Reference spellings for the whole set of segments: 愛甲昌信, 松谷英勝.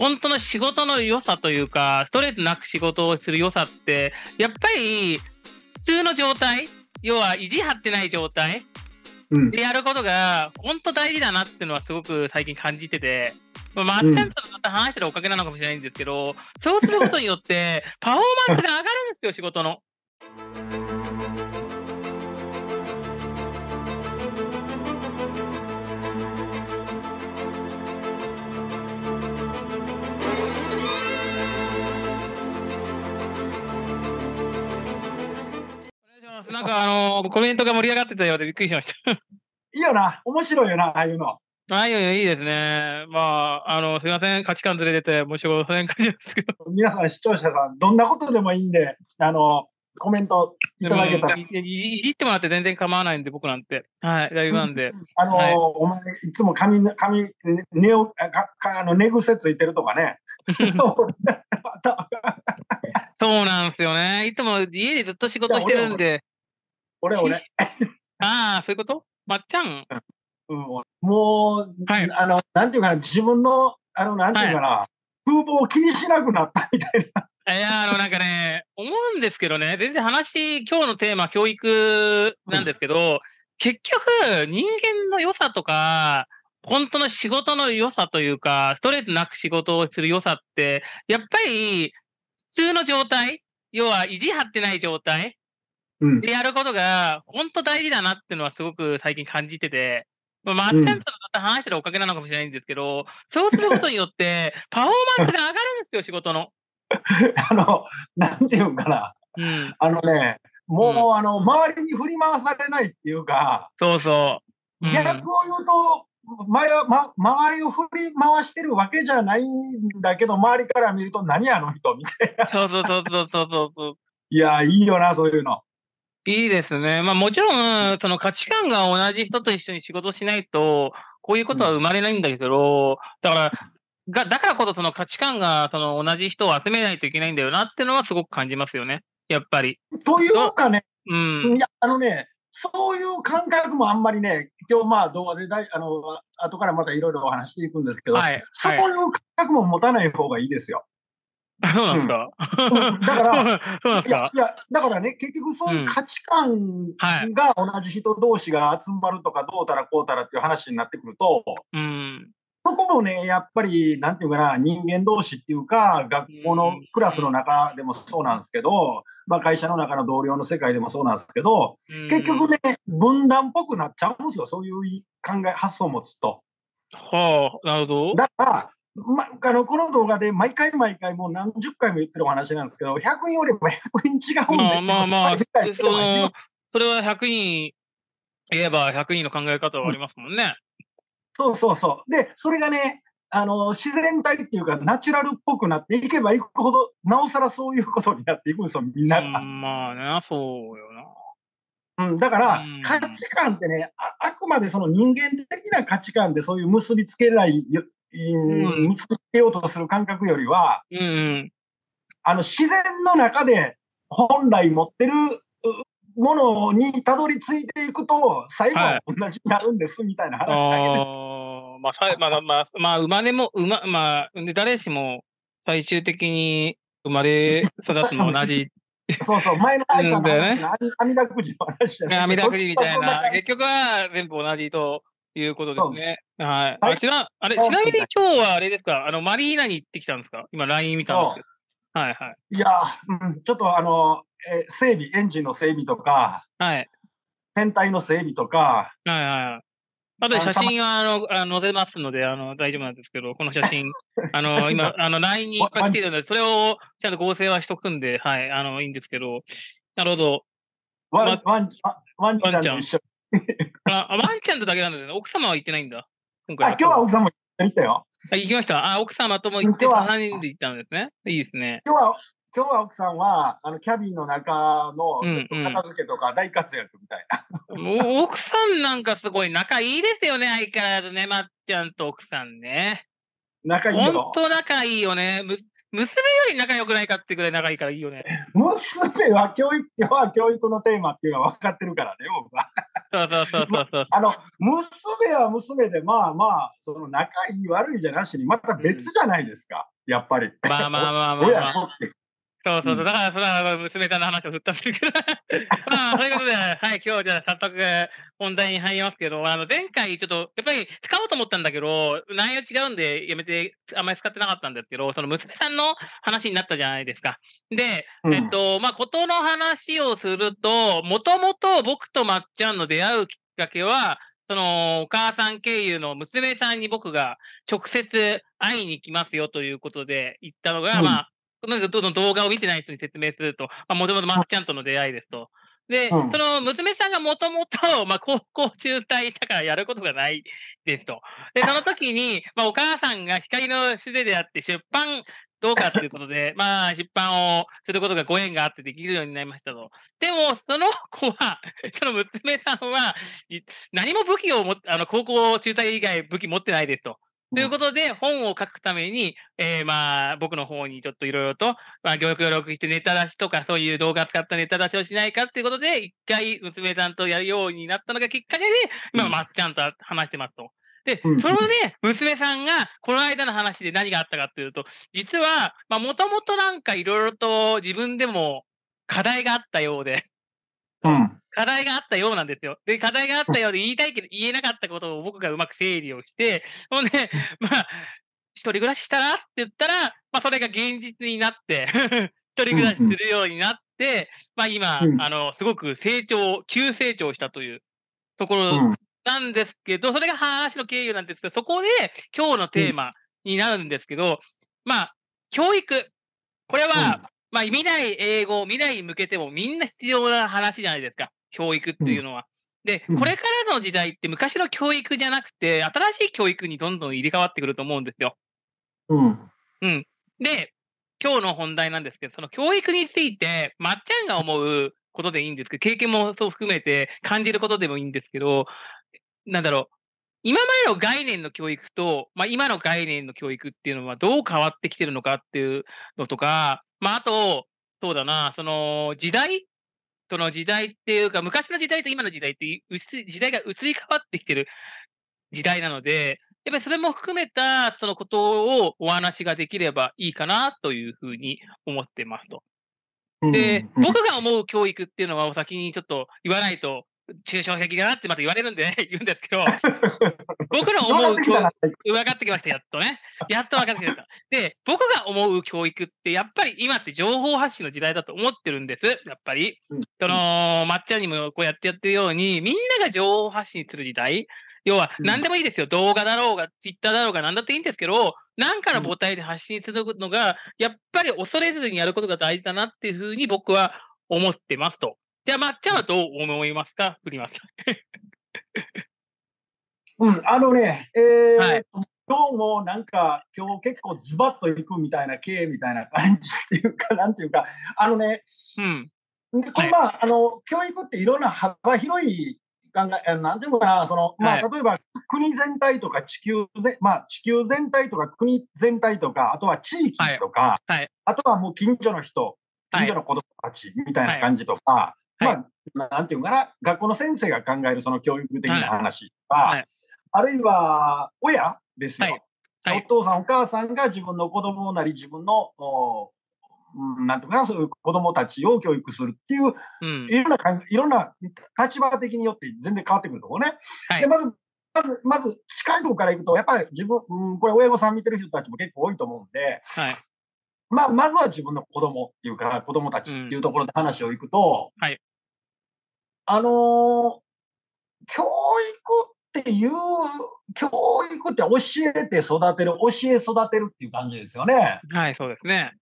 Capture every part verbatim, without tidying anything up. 本当の仕事の良さというか、ストレートなく仕事をする良さって、やっぱり普通の状態、要は意地張ってない状態でやることが本当大事だなっていうのはすごく最近感じてて、まあ、まっちゃんとまた話してるおかげなのかもしれないんですけど、そうすることによってパフォーマンスが上がるんですよ、仕事の。なんかあのー、コメントが盛り上がってたようでびっくりしましたいいよな、面白いよな、ああいうの。ああいうのいいですね。まあ、あのすみません、価値観ずれてて、もうしょうがない感じなんですけど。皆さん、視聴者さん、どんなことでもいいんで、あのコメントいただけたら。いじってもらって全然構わないんで、僕なんて。はい、ライブなんで。あのーはい、お前、いつも髪、髪、寝を、か、か、あの、寝癖ついてるとかね。そうなんですよね。いつも家でずっと仕事してるんで。俺俺。ああ、そういうこと？まっちゃん。うん、もう、はい、あのなんていうかな、自分のあのなんていうかな、はい、風貌を気にしなくなったみたいな。いや、あのなんかね、思うんですけどね、全然話、今日のテーマ教育なんですけど、うん、結局人間の良さとか。本当の仕事の良さというか、ストレートなく仕事をする良さって、やっぱり普通の状態、要は意地張ってない状態でやることが本当大事だなっていうのはすごく最近感じてて、まあ、まっちゃんとまた話してるおかげなのかもしれないんですけど、そうすることによってパフォーマンスが上がるんですよ、仕事の。あの、なんていうかな。うん、あのね、もう、うん、あの、周りに振り回されないっていうか、そうそう。うん、逆を言うと、前はま、周りを振り回してるわけじゃないんだけど、周りから見ると何あの人みたいな。そうそうそうそうそうそう。いや、いいよな、そういうの。いいですね。まあもちろん、その価値観が同じ人と一緒に仕事しないと、こういうことは生まれないんだけど、うん、だから、が、だからこそその価値観がその同じ人を集めないといけないんだよなってのはすごく感じますよね。やっぱり。というかね、うん。いや、あのね、そういう感覚もあんまりね、今日まあ動画でだいあの後からまたいろいろお話していくんですけど、はいはい、そういう感覚も持たない方がいいですよ。そうなんですか。だから、そうなんですか。いや、だからね、結局そういう価値観が同じ人同士が集まるとか、どうたらこうたらっていう話になってくると、うん、そこもね、やっぱり、なんていうかな、人間同士っていうか、学校のクラスの中でもそうなんですけど、まあ、会社の中の同僚の世界でもそうなんですけど、結局ね、分断っぽくなっちゃうんですよ、そういう考え、発想を持つと。はあ、なるほど。だから、ま、あのこの動画で毎回毎回、もう何十回も言ってるお話なんですけど、ひゃくにんおればひゃくにん違うんで、まあまあまあ、その、それはひゃくにん言えばひゃくにんの考え方はありますもんね。うんそうそうそう。で、それがね、あの、自然体っていうか、ナチュラルっぽくなっていけばいくほど、なおさらそういうことになっていくんですよ、みんなが。まあね、そうよな。うん、だから、価値観ってね、あ、あくまでその人間的な価値観でそういう結びつけない、うん、結びつけようとする感覚よりは、うんうん、あの、自然の中で本来持ってる、ものにたどり着いていくと最後は同じになるんですみたいな話だけです。はい、まあさまあまあまあ生まれも生ままあ誰しも最終的に生まれ育つも同じ。そうそう前のあれだね。阿弥陀くじの話だね。阿弥陀くじみたいな結局は全部同じということですね。はい。あちなあれちなみに今日はあれですかあのマリーナに行ってきたんですか。今 ライン 見たんですけど。はいはい。いやうんちょっとあの。え整備エンジンの整備とか、はい、船体の整備とか、はいはい、あと写真はあのあの載せますのであの大丈夫なんですけど、この写真、あの今、ライン にいっぱい来ているので、それをちゃんと合成はしとくんで、はい、あのいいんですけど、なるほど。ワン、ワン、ワンちゃんと一緒。あ、ワンちゃんとだけなんだよね。奥様は行ってないんだ。今回は。あ、今日は奥様行ったよ。行きました。あ、奥様とも行って、さんにんで行ったんですね。いいですね。今日は今日は奥さんはあのキャビンの中のちょっと片付けとか大活躍みたいな。うんうん、奥さんなんかすごい仲いいですよね、相変わらずね、まっちゃんと奥さんね。仲いいよ。本当仲いいよね。む娘より仲良くないかってくらい仲いいからいいよね。娘は教育、今日は教育のテーマっていうのは分かってるからね、僕は。あの娘は娘で、まあまあその仲いい悪いじゃなしにまた別じゃないですか、うん、やっぱり。まあまあまあまあ、まあ、親子って。そうそうそう、だからそれは娘さんの話を振ったんですけどまあそういうことで、はい、今日じゃあ早速本題に入りますけど、あの前回ちょっとやっぱり使おうと思ったんだけど内容違うんでやめてあんまり使ってなかったんですけど、その娘さんの話になったじゃないですか。で、うん、えっとまあことの話をすると、もともと僕とまっちゃんの出会うきっかけはそのお母さん経由の娘さんに僕が直接会いに来ますよということで言ったのが、うん、まあなんかどんどん動画を見てない人に説明すると、もともとまっちゃんとの出会いですと。で、うん、その娘さんがもともと高校中退したからやることがないですと。で、その時に、まあ、お母さんが光のすべであって出版どうかということで、まあ、出版をすることがご縁があってできるようになりましたと。でも、その子は、その娘さんは、何も武器をも、あの高校中退以外武器持ってないですと。ということで、本を書くために、えー、まあ、僕の方にちょっといろいろと、まあ、協力してネタ出しとか、そういう動画使ったネタ出しをしないかということで、一回娘さんとやるようになったのがきっかけで、今、まっちゃんと話してますと。で、そのね、娘さんが、この間の話で何があったかというと、実は、まあ、もともとなんかいろいろと自分でも課題があったようで、うん。課題があったようなんですよ。で、課題があったようで言いたいけど言えなかったことを僕がうまく整理をして、ほんで、まあ、一人暮らししたらって言ったら、まあ、それが現実になって、一人暮らしするようになって、まあ、今、あの、すごく成長、急成長したというところなんですけど、それが話の経由なんですけど、そこで今日のテーマになるんですけど、まあ、教育。これは、まあ、未来英語、未来に向けてもみんな必要な話じゃないですか。教育っていうのは。で、これからの時代って昔の教育じゃなくて、新しい教育にどんどん入れ替わってくると思うんですよ。うん。うん。で、今日の本題なんですけど、その教育について、まっちゃんが思うことでいいんですけど、経験もそう含めて感じることでもいいんですけど、なんだろう、今までの概念の教育と、まあ今の概念の教育っていうのはどう変わってきてるのかっていうのとか、まああと、そうだな、その時代その時代っていうか、昔の時代と今の時代って、時代が移り変わってきてる時代なので、やっぱりそれも含めた、そのことをお話ができればいいかなというふうに思ってますと。で、僕が思う教育っていうのは、お先にちょっと言わないと、抽象的だなってまた言われるんで、ね、言うんですけど、僕の思う教育、分かってきました、やっとね。やっと分かってきました。で、僕が思う教育って、やっぱり今って情報発信の時代だと思ってるんです、やっぱり。その、まっちゃんにもこうやってやってるように、みんなが情報発信する時代。要は、何でもいいですよ。動画だろうが、ツイッターだろうが、何だっていいんですけど、何かの母体で発信するのが、やっぱり恐れずにやることが大事だなっていうふうに僕は思ってますと。じゃあ、まっちゃんはどう思いますか、振ります。うん、あのね、えーはい、今日もなんか、今日結構ズバッといくみたいな、経営みたいな感じっていうか、なんていうか、あのね、うん、これまあ、はい、あの、教育っていろんな幅広い考え、なんていうかな、その、まあ、例えば、はい、国全体とか地球ぜ、まあ、地球全体とか国全体とか、あとは地域とか、はいはい、あとはもう近所の人、近所の子供たちみたいな感じとか、はいはいまあ、なんていうかな、学校の先生が考えるその教育的な話とか、はいはい、あるいは親ですよ、はいはい、お父さんお母さんが自分の子供なり自分のなんていうかな、そういう子供たちを教育するっていう、うん、いろんな、いろんな立場的によって全然変わってくるところね、はい、でまずまず、まず近いところからいくとやっぱり自分、うん、これ親御さん見てる人たちも結構多いと思うんで、はいまあ、まずは自分の子供っていうか子供たちっていうところで話をいくと、うんはいあのー、教育っていう教育って教えて育てる教え育てるっていう感じですよね。はいそうですね。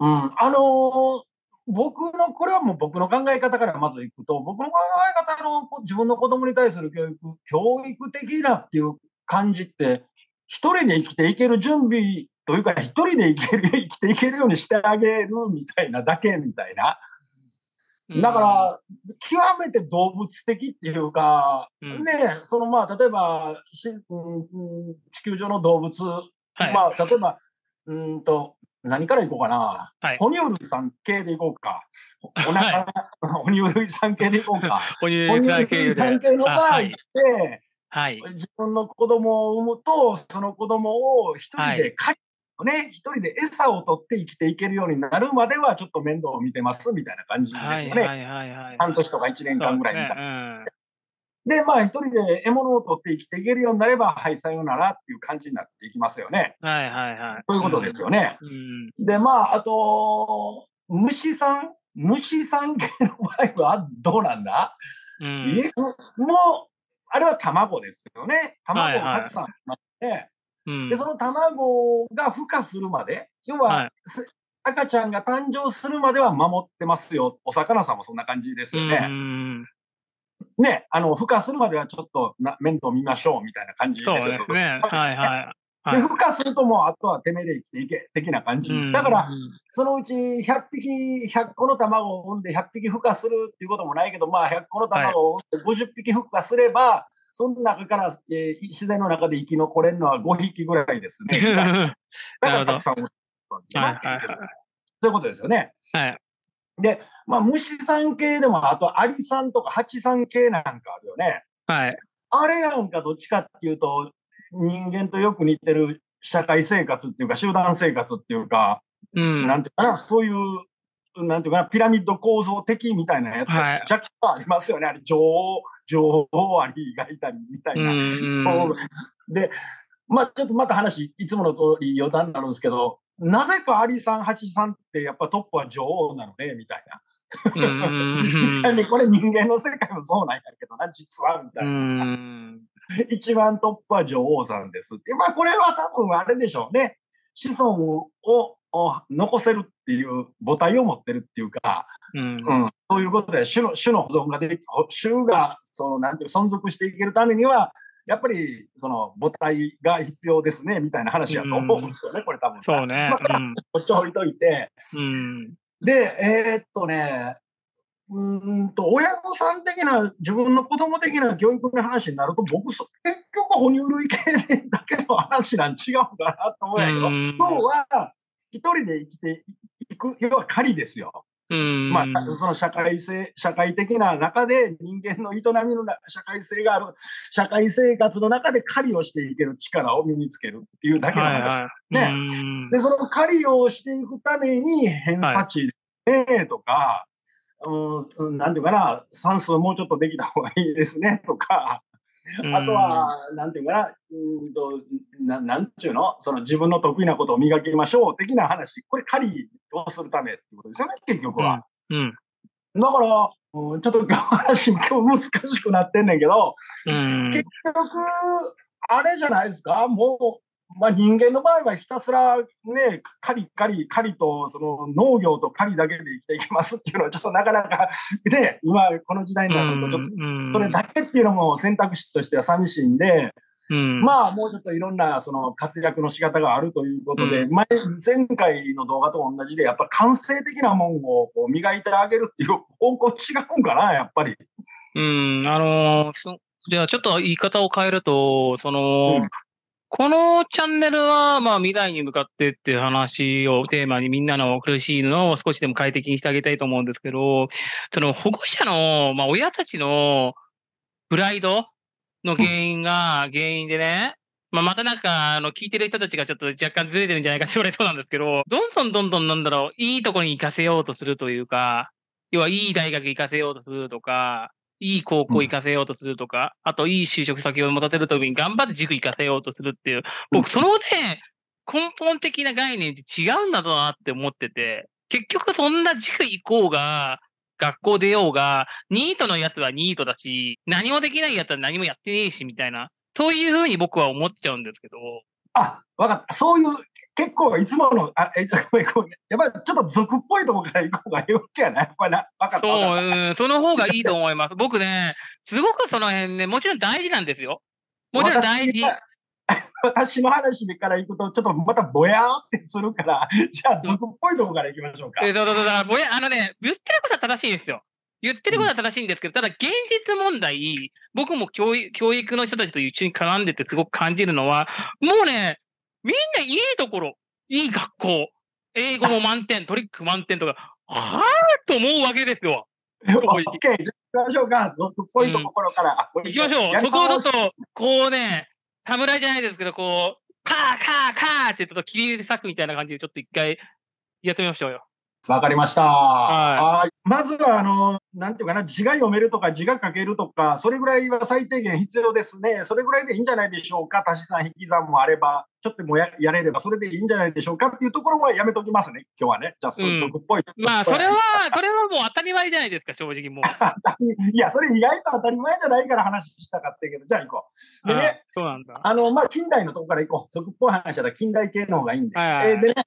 うんあのー、僕のこれはもう僕の考え方からまずいくと僕の考え方の自分の子供に対する教育教育的なっていう感じって一人で生きていける準備というか一人で生きる生きていけるようにしてあげるみたいなだけみたいな。だから、うん、極めて動物的っていうか、うん、ね、そのまあ、例えば、しうん、地球上の動物、はい、まあ、例えば、うんと、何からいこうかな、はい、哺乳類産系でいこうか、お腹、はい、哺乳類産系でいこうか哺乳類産系の場合って、はいはい、自分の子供を産むとその子供を一人で飼い、はいね、一人で餌を取って生きていけるようになるまではちょっと面倒を見てますみたいな感じですよね、はいはいはいはい、半年とかいちねんかんぐらいみたいな、ね、うん、でまあ一人で獲物を取って生きていけるようになればはいさよならっていう感じになっていきますよね、はいはいはい、そういうことですよね、うん、でまああと虫さん虫さん系の場合はどうなんだ、うん、えもうあれは卵ですよね。卵がたくさんありまして、はいはい、うん、でその卵が孵化するまで、要は、はい、赤ちゃんが誕生するまでは守ってますよ。お魚さんもそんな感じですよね。うんね、あの孵化するまではちょっとな面倒見ましょうみたいな感じですよね。そうね、はいはい、で孵化するともうあとはてめえで生きていけ的な感じ。だからそのうちひゃっぴきひゃっこの卵を産んでひゃっぴき孵化するっていうこともないけど、まあひゃっこの卵を産んでごじゅっぴき孵化すれば、はい、その中から、えー、自然の中で生き残れるのはごひきぐらいですね。だからたくさん思ってるわけです。そういうことですよね。はい、で、まあ、虫さん系でも、あとアリさんとかハチさん系なんかあるよね。はい、あれなんかどっちかっていうと、人間とよく似てる社会生活っていうか、集団生活っていうか、うん、なんていうかな、そういう、なんていうかな、ピラミッド構造的みたいなやつが若干ありますよね。はい、あれ女王女王アリがいたりみたいな。で、まあ、ちょっとまた話いつもの通り余談になるんですけど、なぜかアリさんハチさんってやっぱトップは女王なのねみたいな。これ人間の世界もそうなんやけどな、実はみたいな。うん、一番トップは女王さんですって。まあこれは多分あれでしょうね、子孫をを残せるっていう母体を持ってるっていうか、うんうん、そういうことで種の、種の保存ができ、種がそのなんていう存続していけるためにはやっぱりその母体が必要ですねみたいな話だと思うんですよね、うん、これ多分。そうね。まあ、うん、こっち置いといて、うん、でえー、っとねうんと親御さん的な自分の子供的な教育の話になると、僕結局哺乳類系だけの話なん違うかなと思うんやけど、うん、今日は一人で生きていく、要は狩りですよ。うん、まあ、その社会性、社会的な中で人間の営みの社会性がある、社会生活の中で狩りをしていける力を身につけるっていうだけの話ですね。はいはい、で、その狩りをしていくために偏差値ねとか、はい、うん、なんていうかな、算数もうちょっとできた方がいいですねとか、あとは、なんていうかな、うんと、な、なんちゅうの、その自分の得意なことを磨きましょう的な話、これ、狩りをするためってことですよね、結局は。うんうん、だから、うん、ちょっと話、今日難しくなってんねんけど、うん、結局、あれじゃないですか、もう、まあ、人間の場合はひたすらね、狩り、狩り、狩りと、その農業と狩りだけで生きていきますっていうのは、ちょっとなかなか、ね、今、この時代になると、ちょっと、それだけっていうのも選択肢としては寂しいんで、うん、まあもうちょっといろんなその活躍の仕方があるということで、うん、前, 前回の動画と同じでやっぱり感性的なもんをこう磨いてあげるっていう方向違うんかなやっぱり。うん、あのー、じゃあちょっと言い方を変えるとその、うん、このチャンネルはまあ未来に向かってっていう話をテーマにみんなの苦しいのを少しでも快適にしてあげたいと思うんですけど、その保護者の、まあ、親たちのプライドの原因が、原因でね、まあ、またなんか、あの、聞いてる人たちがちょっと若干ずれてるんじゃないかって言われそうなんですけど、どんどんどんどんなんだろう、いいとこに行かせようとするというか、要はいい大学行かせようとするとか、いい高校行かせようとするとか、あといい就職先を持たせるために頑張って塾行かせようとするっていう、僕、そのね、根本的な概念って違うんだろうなって思ってて、結局そんな塾行こうが、学校出ようが、ニートのやつはニートだし、何もできないやつは何もやってねえし、みたいな。そういうふうに僕は思っちゃうんですけど。あ、わかった。そういう、結構いつもの、あ、え、ごめんごめん。やっぱりちょっと俗っぽいとこから行こうがいいわけやな。やっぱりな、わかった。そう、うん。その方がいいと思います。僕ね、すごくその辺ね、もちろん大事なんですよ。もちろん大事。私の話からいくと、ちょっとまたぼやーってするから、じゃあ、俗っぽいとこからいきましょうか。え、そうそうそう、ぼや、あのね、言ってることは正しいんですよ。言ってることは正しいんですけど、ただ、現実問題、僕も教育、教育の人たちと一緒に絡んでてすごく感じるのは、もうね、みんないいところ、いい学校、英語も満点、トリック満点とか、あーと思うわけですよ。行きましょう。そこをちょっと、こうね、侍じゃないですけど、こう、カーカーカーってちょっと切り裂くみたいな感じで、ちょっと一回やってみましょうよ。わかりました。はい、まずは、あの、なんていうかな、字が読めるとか、字が書けるとか、それぐらいは最低限必要ですね。それぐらいでいいんじゃないでしょうか。足し算、引き算もあれば、ちょっともう や, やれれば、それでいいんじゃないでしょうかっていうところはやめときますね、今日はね。じゃあ、そういう俗っぽい。まあ、それは、それはもう当たり前じゃないですか、正直もう。いや、それ意外と当たり前じゃないから話したかったけど、じゃあ行こう。でね、そうなんだ。あの、まあ、近代のところから行こう。俗っぽい話だら近代系の方がいいんで。はいはいはい、えー、でね、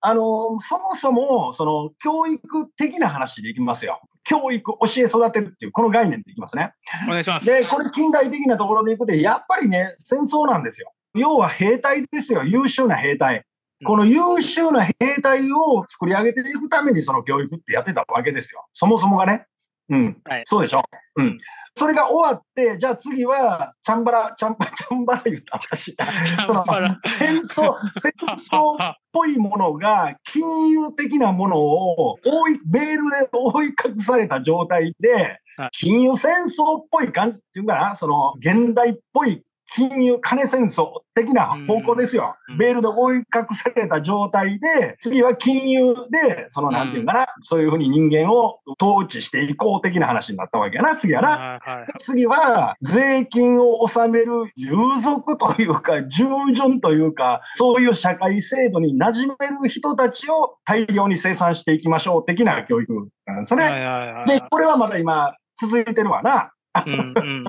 あのそもそもその教育的な話でいきますよ。教育、教え、育てるっていうこの概念でいきますね。お願いします。で、これ近代的なところでいくとやっぱりね、戦争なんですよ。要は兵隊ですよ。優秀な兵隊。この優秀な兵隊を作り上げていくためにその教育ってやってたわけですよ。そもそもがね。うん。はい、そうでしょ。うん。それが終わって、じゃあ次は、チャンバラ、チャンバラ、チャンバラ言った私。戦争、戦争っぽいものが、金融的なものを覆い、ベールで覆い隠された状態で、金融戦争っぽい感じっていうかな、その現代っぽい金融、金戦争的な方向ですよ。ベールで覆い隠された状態で、次は金融で、そのなんていうかな、うん、そういうふうに人間を統治していこう的な話になったわけやな、次はな。はいはいはい、次は、税金を納める従属というか、従順というか、そういう社会制度に馴染める人たちを大量に生産していきましょう的な教育なんですよね。はいはいはい、で、これはまだ今、続いてるわな。うんうん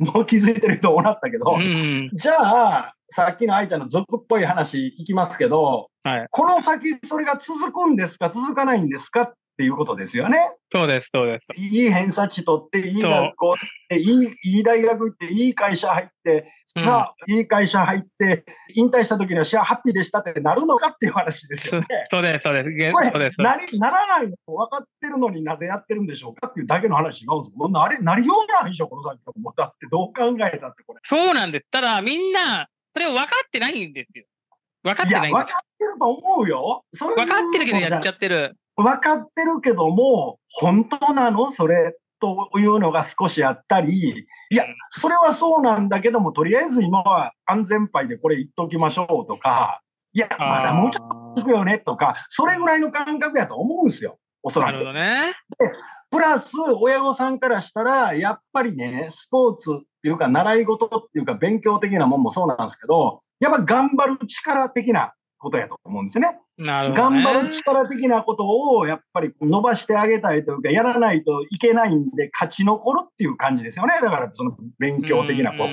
もう気づいてる人おらったけど、うん、じゃあさっきの愛ちゃんの俗っぽい話いきますけど、はい、この先それが続くんですか続かないんですかっていうことですよね。そうですそうです。いい偏差値取っていい学校行っていい、いい大学行っていい会社入ってさあ、うん、いい会社入って引退した時にはシェアハッピーでしたってなるのかっていう話ですよね。そうですそうです。これなりならないの分かってるのになぜやってるんでしょうかっていうだけの話なんですけど、あれなりようないでしょこの先と思ったってどう考えたってこれ。そうなんです。ただみんなそれを分かってないんですよ。分かってないんです。いや分かってると思うよ。それ分かってるけどやっちゃってる。分かってるけども本当なのそれというのが少しあったり、いやそれはそうなんだけどもとりあえず今は安全牌でこれ言っときましょうとか、いやまだもうちょっといくよねとか、それぐらいの感覚やと思うんですよおそらく。なるほどね。でプラス親御さんからしたらやっぱりねスポーツっていうか習い事っていうか勉強的なもんもそうなんですけど、やっぱ頑張る力的なことやと思うんですね。なるほどね。頑張る力的なことをやっぱり伸ばしてあげたいというかやらないといけないんで勝ち残るっていう感じですよね。だからその勉強的な方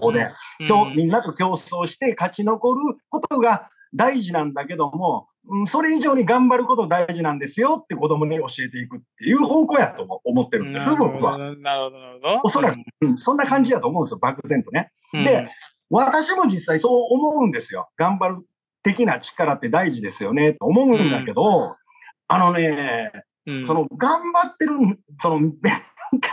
向でとみんなと競争して勝ち残ることが大事なんだけども、それ以上に頑張ること大事なんですよって子供に教えていくっていう方向やと思ってるんです僕は。なるほどなるほど。おそらく、うん、そんな感じだと思うんですよ漠然とね。で私も実際そう思うんですよ。頑張る的な力って大事ですよねと思うんだけど、うん、あのね、うん、その頑張ってるその勉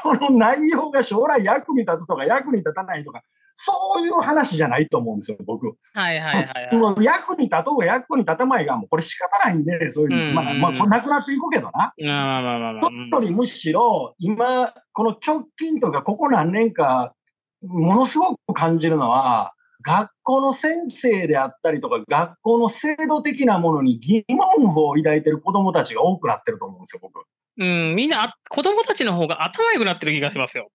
強の内容が将来役に立つとか役に立たないとかそういう話じゃないと思うんですよ僕。はいはいはいはい、役に立とうが役に立たないがもうこれ仕方ないんでそういう、うん、まあ、まあ、これなくなっていくけどな。それよりむしろ今この直近とかここ何年かものすごく感じるのは。学校の先生であったりとか学校の制度的なものに疑問を抱いてる子どもたちが多くなってると思うんですよ僕。うん、みんな子どもたちの方が頭良くなってる気がしますよ。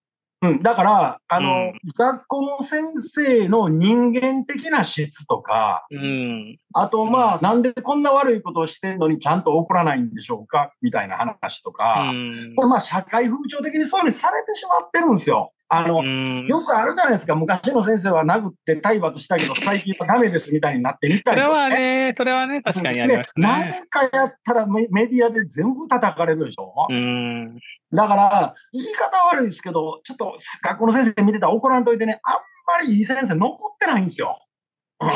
うん、だからあの、うん、学校の先生の人間的な質とか、うん、あとまあ、うん、なんでこんな悪いことをしてるのにちゃんと怒らないんでしょうかみたいな話とか、うん、まあ社会風潮的にそういうふうにされてしまってるんですよ。あのよくあるじゃないですか。昔の先生は殴って体罰したけど最近はダメですみたいになってみたりとか、ね、それはねそれはね確かにありますね。何かやったらメディアで全部叩かれるでしょ。うん、だから言い方悪いですけどちょっと学校の先生見てたら怒らんといてね、あんまりいい先生残ってないんですよ。うん、っ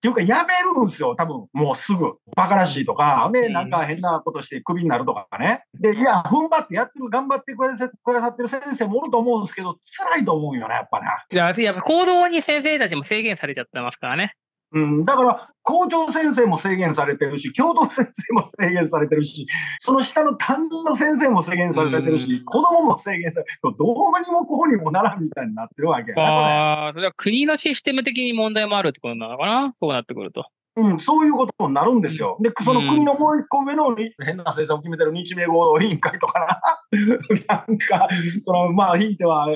ていうかやめるんですよ多分もうすぐバカらしいとか、うん、でなんか変なことしてクビになるとかね。でいや踏ん張ってやってる頑張ってくださってる先生もおると思うんですけど辛いと思うよねやっぱね。じゃあやっぱ行動に先生たちも制限されちゃってますからね。うん、だから校長先生も制限されてるし、教頭先生も制限されてるし、その下の担任の先生も制限されてるし、子供も制限されてる、どうにもこうにもならんみたいになってるわけやね。ああ、それは国のシステム的に問題もあるってことなのかな、そうなってくると。うん、そういうことになるんですよ。で、その国のもう一個上の変な政策を決めてる日米合同委員会とかな、なんか、その、まあ、ひいては、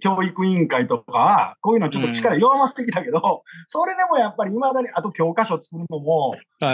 教育委員会とか、こういうのちょっと力弱まってきたけど、うん、それでもやっぱりいまだに、あと教科書作るのも、そう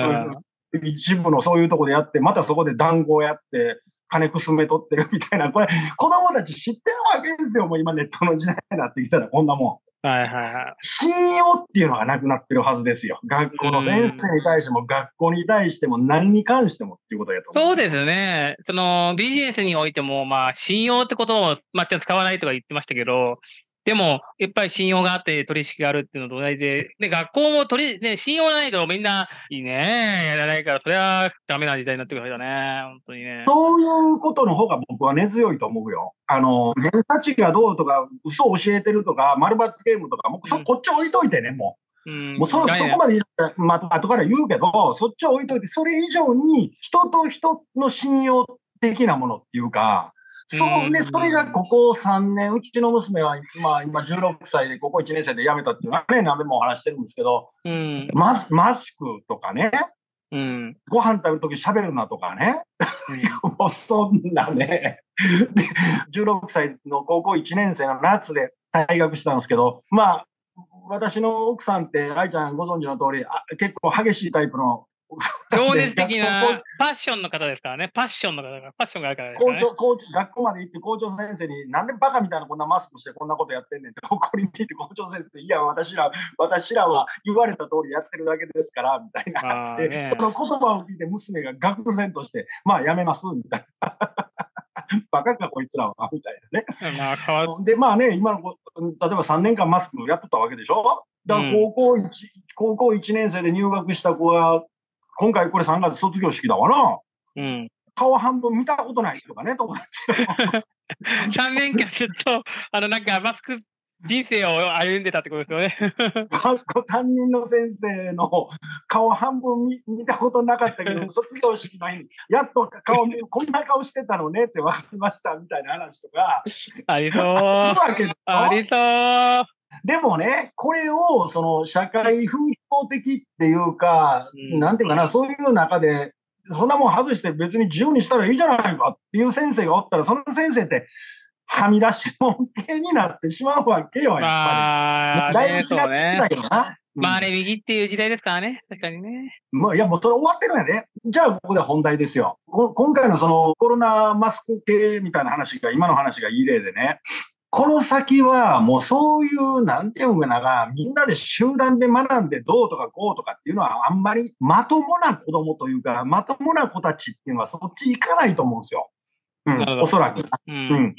いう一部のそういうとこでやって、またそこで談合やって、金くすめ取ってるみたいな、これ、子供たち知ってるわけですよ、もう今ネットの時代になってきたら、こんなもん。はいはいはい、信用っていうのがなくなってるはずですよ。学校の先生に対しても、うん、学校に対しても、何に関してもっていうことやと思う。そうですね。そのビジネスにおいても、まあ、信用ってことを、まあ、ちょっと使わないとか言ってましたけど、でも、やっぱり信用があって取引があるっていうのと同じで、で、学校も取り、ね、信用ないとみんな、いいね、やらないから、それはダメな時代になってくるわけだね、本当にね。そういうことの方が僕は根強いと思うよ。あの、偏差値がどうとか、嘘を教えてるとか、丸抜ゲームとか、もうそ、うん、こっち置いといてね、もう。うん、もう そ, そこまで、まあ、後から言うけど、そっち置いといて、それ以上に、人と人の信用的なものっていうか、そうね、それがここさんねん、うちの娘は、まあ、今じゅうろくさいで、ここいちねん生で辞めたっていうのはね、何べんも話してるんですけど、うん、マス、マスクとかね、うん、ご飯食べるときしゃべるなとかね、うん、もうそんなねで、じゅうろくさいの高校いちねん生の夏で退学したんですけど、まあ、私の奥さんって、愛ちゃんご存知の通り、結構激しいタイプの。情熱的なパッションの方ですからね、パッションの方だから、パッションがあるからですからね。校長、校長、学校まで行って校長先生に、なんでバカみたいなこんなマスクしてこんなことやってんねんって怒りに行って校長先生、いや私ら、私らは言われた通りやってるだけですからみたいな、ね、その言葉を聞いて娘が愕然として、まあやめますみたいな。バカかこいつらはみたいなね。まあ、変わるでまあね、今の子例えばさんねんかんマスクやってたわけでしょ。だから高校いち、うん、高校いちねん生で入学した子は今回これさんがつ卒業式だわな、うん、顔半分見たことないとかねとかさんねんかんずっとあのなんかマスク人生を歩んでたってことですよね。担任の先生の顔半分 見, 見たことなかったけど卒業式の日にやっと顔見こんな顔してたのねって分かりましたみたいな話とかありそうありそうでもね、これをその社会風評的っていうか、うん、なんていうかな、そういう中で、そんなもん外して別に自由にしたらいいじゃないかっていう先生がおったら、その先生ってはみ出しもん系になってしまうわけよ、やっぱり。だいぶ違ってきたけどな。まあ、あれ、右っていう時代ですからね、確かにね。もういや、もうそれ終わってるんやね。じゃあ、ここで本題ですよ。こ今回のそのコロナマスク系みたいな話が、今の話がいい例でね。この先はもうそういうなんていうのかな、みんなで集団で学んでどうとかこうとかっていうのはあんまりまともな子供というかまともな子たちっていうのはそっち行かないと思うんですよ、うん、おそらく、うんうん、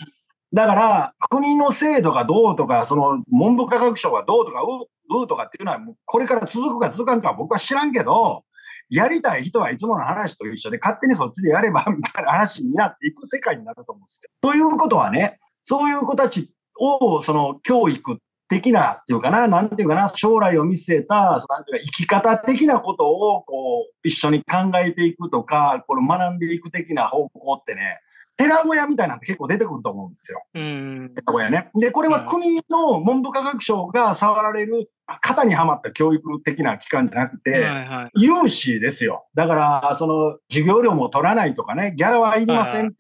だから国の制度がどうとかその文部科学省がどうとかううとかっていうのはもうこれから続くか続かんかは僕は知らんけど、やりたい人はいつもの話と一緒で勝手にそっちでやればみたいな話になっていく世界になると思うんですよ。ということはね、そういう子たちを、その教育的なっていうかな、なんていうかな、将来を見据えた、なんていうか、生き方的なことを、こう、一緒に考えていくとか、この学んでいく的な方向ってね、寺小屋みたいなのって結構出てくると思うんですよ。うん。寺小屋ね。で、これは国の文部科学省が触られる、型にはまった教育的な機関じゃなくて、はいはい、有志ですよ。だから、その、授業料も取らないとかね、ギャラはいりませんって、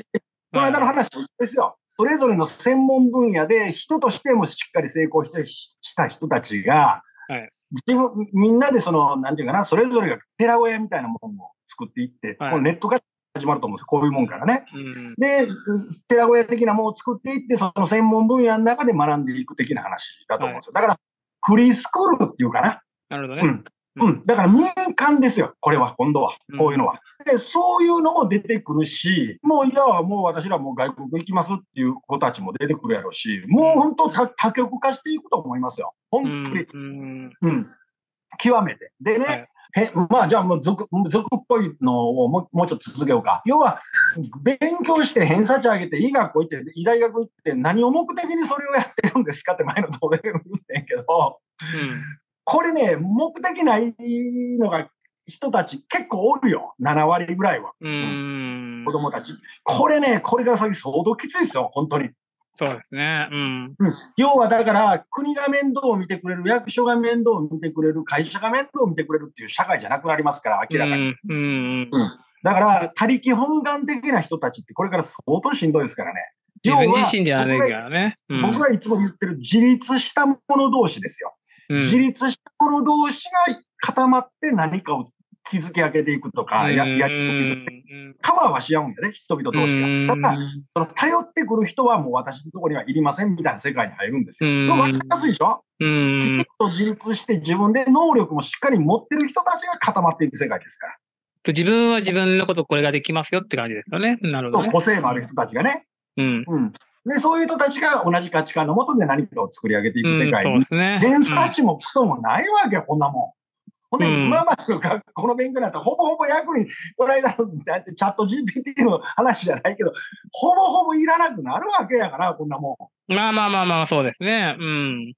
この間の話ですよ。それぞれの専門分野で人としてもしっかり成功した人たちが、はい、自分みんなでそのなんていうかな、それぞれが寺小屋みたいなものを作っていって、はい、このネットが始まると思うんですよ、こういうもんからね、うん、で寺小屋的なものを作っていってその専門分野の中で学んでいく的な話だと思うんですよ、はい、だからフリースクールっていうかな、なるほどね、うんうん、だから民間ですよ、これは、今度は、こういうのは。うん、で、そういうのも出てくるし、もう、いや、もう私らもう外国行きますっていう子たちも出てくるやろうし、もう本当、多極化していくと思いますよ、本当に。うん、うん、極めて。でね、はいへまあ、じゃあもう俗、俗っぽいのをもう、もうちょっと続けようか。要は、勉強して偏差値上げて、いい学校行って、いい大学行って、何を目的にそれをやってるんですかって前の動画でも言ってんけど。うんこれね、目的ないのが人たち結構おるよ。ななわりぐらいは。うん。子供たち。これね、これから先相当きついですよ、本当に。そうですね。うん。うん、要はだから、国が面倒を見てくれる、役所が面倒を見てくれる、会社が面倒を見てくれるっていう社会じゃなくなりますから、明らかに。うん。うん、だから、他力本願的な人たちってこれから相当しんどいですからね。自分自身じゃないからね。うん、僕がいつも言ってる自立した者同士ですよ。うん、自立した者同士が固まって何かを築き上げていくとか、や、やっていく。カバーはし合うんやね、人々同士が。ただ、その頼ってくる人はもう私のところにはいりませんみたいな世界に入るんですよ。わかりやすいでしょ？きちっと自立して自分で能力もしっかり持ってる人たちが固まっていく世界ですから。自分は自分のことこれができますよって感じですよね。なるほど、ね。個性もある人たちがね。うん。うんで、そういう人たちが同じ価値観のもとで何かを作り上げていく世界に。うん、そうですね。偏差値もクソもないわけよ、こんなもん。ほんで、今までの学校の勉強なんてほぼほぼ役に、この間のチャット ジーピーティー の話じゃないけど、ほぼほぼいらなくなるわけやから、こんなもん。まあまあまあまあ、そうですね。うん。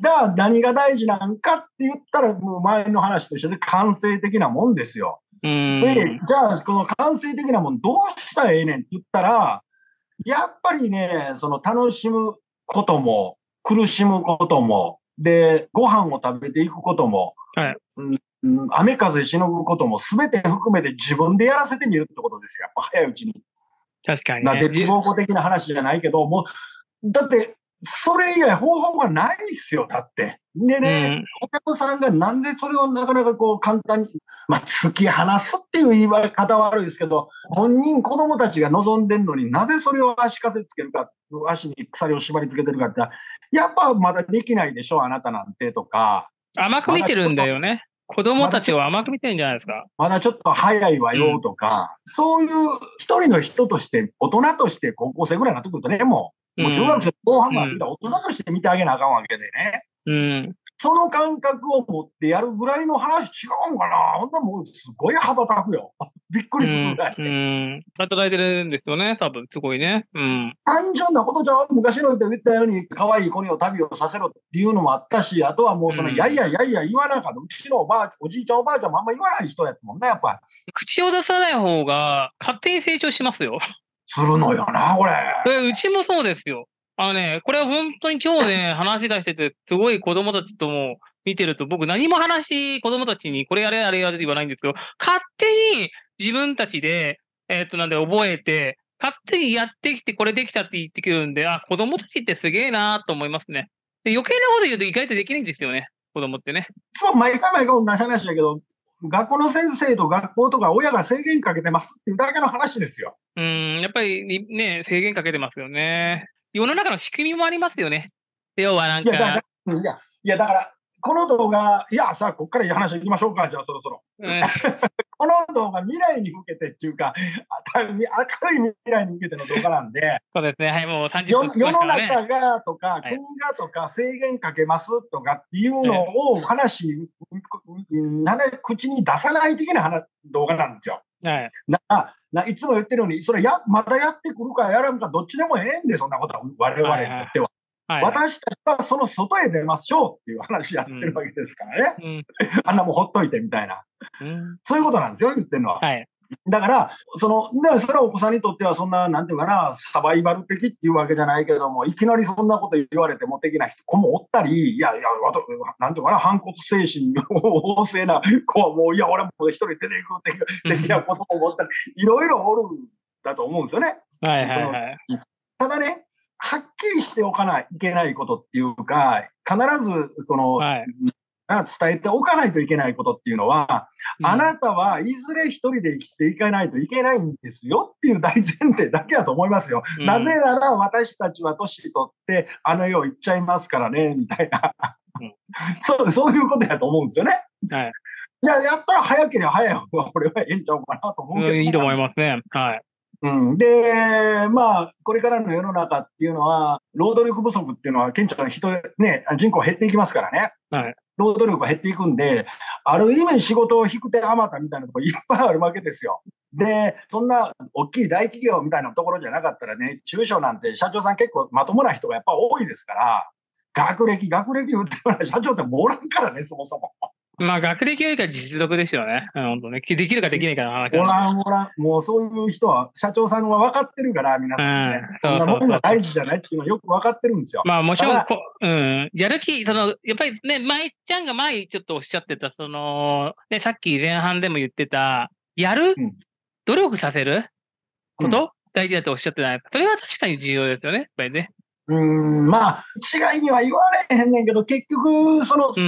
だから何が大事なんかって言ったら、もう前の話と一緒で感性的なもんですよ。うん。で、じゃあ、この感性的なもんどうしたらええねんって言ったら、やっぱりね、その楽しむことも、苦しむことも、で、ご飯を食べていくことも、はいうん、雨風しのぐことも、すべて含めて自分でやらせてみるってことですよ、やっぱ早いうちに。確かに、ね。なんで、自暴自棄的な話じゃないけど、もう、だって、それ以外方法がないですよ、だって。でね、うん、お客さんがなんでそれをなかなかこう簡単に、まあ、突き放すっていう言い方は悪いですけど、本人、子供たちが望んでるのになぜそれを足かせつけるか、足に鎖を縛りつけてるかって、やっぱまだできないでしょ、あなたなんてとか。甘く見てるんだよね。子供たちを甘く見てるんじゃないですか。まだちょっと早いわよとか、うん、そういう一人の人として、大人として高校生ぐらいになってくるとね、もう。もう中学生後半まで大人として見てあげなあかんわけでね、うん、その感覚を持ってやるぐらいの話違うんかな。ほんともうすごい羽ばたくよ。びっくりするぐらい。うん。働いてるんですよね、多分すごいね。うん。単純なことじゃ昔の人言ったように可愛い子にを旅をさせろっていうのもあったし、あとはもうその、うん、いやいやいやいや言わなかった。うちのおばあ、おじいちゃんおばあちゃんもあんま言わない人やったもんね、やっぱ。口を出さない方が勝手に成長しますよ。するのよな、これ。え、うちもそうですよ。あのね、これは本当に今日ね、話出してて、すごい子供たちとも見てると、僕何も話、子供たちにこれあれあれあれ言わないんですけど、勝手に自分たちで、えっと、なんで覚えて、勝手にやってきて、これできたって言ってくるんで、あ、子供たちってすげえなーと思いますね。で、余計なこと言うと意外とできないんですよね、子供ってね。そう、毎回毎回同じ話だけど、学校の先生と学校とか親が制限かけてますっていうだけの話ですよ。うん、やっぱりね、制限かけてますよね。世の中の仕組みもありますよね。要はなんか。いや、だから、いや、いやだからこの動画、いや、さあ、こっからいい話いきましょうか、じゃあ、そろそろ。うん、この動画、未来に向けてっていうか、明るい未来に向けての動画なんで、そうですね、はい、もうさんじゅっぷん過ぎましたからね。世の中がとか、国がとか、制限かけますとかっていうのを話、はい、口に出さない的な話動画なんですよ。はい、な、ないつも言ってるように、それやまたやってくるかやらんかどっちでもええんで、そんなことは我々にとっては。私たちはその外へ出ましょうっていう話やってるわけですからね。うんうん、あんなもんほっといてみたいな。うん、そういうことなんですよ、言ってるのは。はい、だから、その、それはお子さんにとってはそんな、なんていうかな、サバイバル的っていうわけじゃないけども、いきなりそんなこと言われても的な子もおったり、いやいや、なんていうかな、反骨精神旺盛な子はもう、いや、俺も一人出ていく的なこともおったり、いろいろおるんだと思うんですよね。はいはいはい、ただね、はっきりしておかないといけないことっていうか、必ずこの、はい、伝えておかないといけないことっていうのは、うん、あなたはいずれ一人で生きていかないといけないんですよっていう大前提だけだと思いますよ。うん、なぜなら私たちは年取ってあの世を行っちゃいますからね、みたいな。うん、そう、そういうことだと思うんですよね。はい、いや、やったら早ければ早い方が俺はええんちゃうかなと思うけど。いいと思いますね。はい。うん、で、まあ、これからの世の中っていうのは、労働力不足っていうのは、顕著な人、ね、人口減っていきますからね。はい、労働力が減っていくんで、ある意味仕事を引く手あまたみたいなところいっぱいあるわけですよ。で、そんな大きい大企業みたいなところじゃなかったらね、中小なんて社長さん結構まともな人がやっぱ多いですから、学歴、学歴言ってもらう社長ってもらうからね、そもそも。まあ、学歴よりか実力ですよね。本当ね。できるかできないかの話。おらんおらん。もうそういう人は、社長さんは分かってるから、皆さんね。うん、そんなもんが大事じゃないっていうのはよく分かってるんですよ。まあ、もちろん、うん。やる気、その、やっぱりね、まいちゃんが前ちょっとおっしゃってた、その、ね、さっき前半でも言ってた、やる、うん、努力させること、うん、大事だとおっしゃってない。それは確かに重要ですよね、やっぱりね。うーん、まあ違いには言われへんねんけど、結局そのすぐ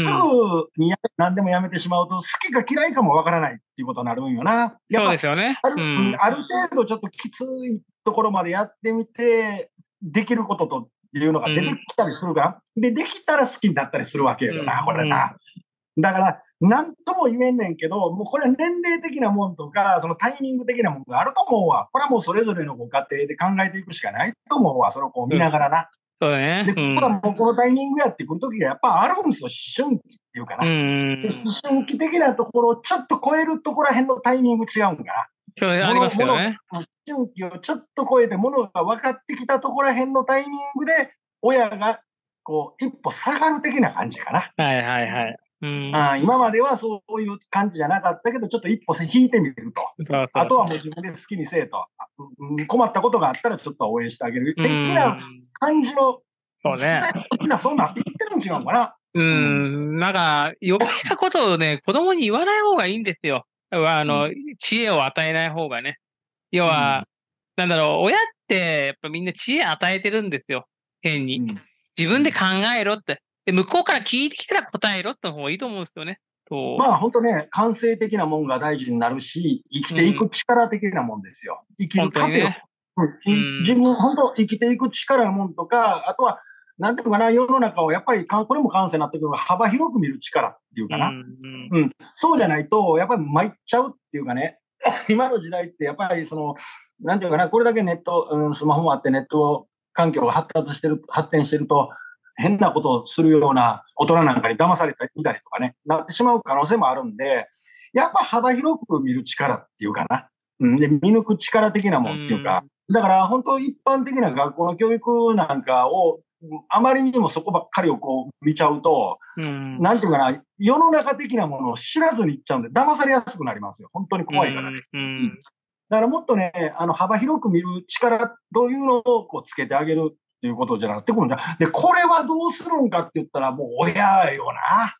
にや、うん、何でもやめてしまうと好きか嫌いかもわからないっていうことになるんよな。やっぱそうですよね、うん、ある。ある程度ちょっときついところまでやってみて、できることというのが出てきたりするが、うん、でできたら好きになったりするわけよな、うん、これな。だから何とも言えんねんけど、もうこれは年齢的なもんとか、そのタイミング的なもんがあると思うわ。これはもうそれぞれのご家庭で考えていくしかないと思うわ。それをこう見ながらな。うん、そうね。で、うん、このタイミングやってくるときがやっぱあるんですよ。思春期っていうかな。うん、思春期的なところをちょっと超えるところらへんのタイミング違うんかな。そうありますよね。思春期をちょっと超えて、ものが分かってきたところらへんのタイミングで、親がこう一歩下がる的な感じかな。はいはいはい。うん、あ今まではそういう感じじゃなかったけど、ちょっと一歩引いてみると、そうそうそう、あとはもう自分で好きにせえと、困ったことがあったらちょっと応援してあげる的な感じの、そうね、みんなそんな言ってるん違うかな。うん、なんか余計なことをね、子供に言わない方がいいんですよ。あの、うん、知恵を与えない方がね。要は、うん、なんだろう、親ってやっぱみんな知恵与えてるんですよ、変に。うん、自分で考えろって。で向こうから聞いてきたら答えろっての方がいいと思うんですよね。とまあ本当ね、感性的なもんが大事になるし、生きていく力的なもんですよ。うん、生きる糧、ね、うん、自分本当生きていく力のもんとか、あとはなんていうかな、世の中をやっぱりこれも感性になってくるのが幅広く見る力っていうかな。うん、うんうん、そうじゃないとやっぱり参っちゃうっていうかね。今の時代ってやっぱりそのなんていうかな、これだけネット、うん、スマホもあってネット環境が発達してる発展してると。変なことをするような大人なんかに騙されたりみたりとかね、なってしまう可能性もあるんで、やっぱ幅広く見る力っていうかな、うん、で見抜く力的なもんっていうか、うん、だから本当一般的な学校の教育なんかをあまりにもそこばっかりをこう見ちゃうと、うん、なんていうかな、世の中的なものを知らずにいっちゃうんで騙されやすくなりますよ。本当に怖いからね。うんうんうん、だからもっとね、あの幅広く見る力というのをこうつけてあげる。いうことじゃなくてくるんだ。で、これはどうするんかって言ったら、もう親よな。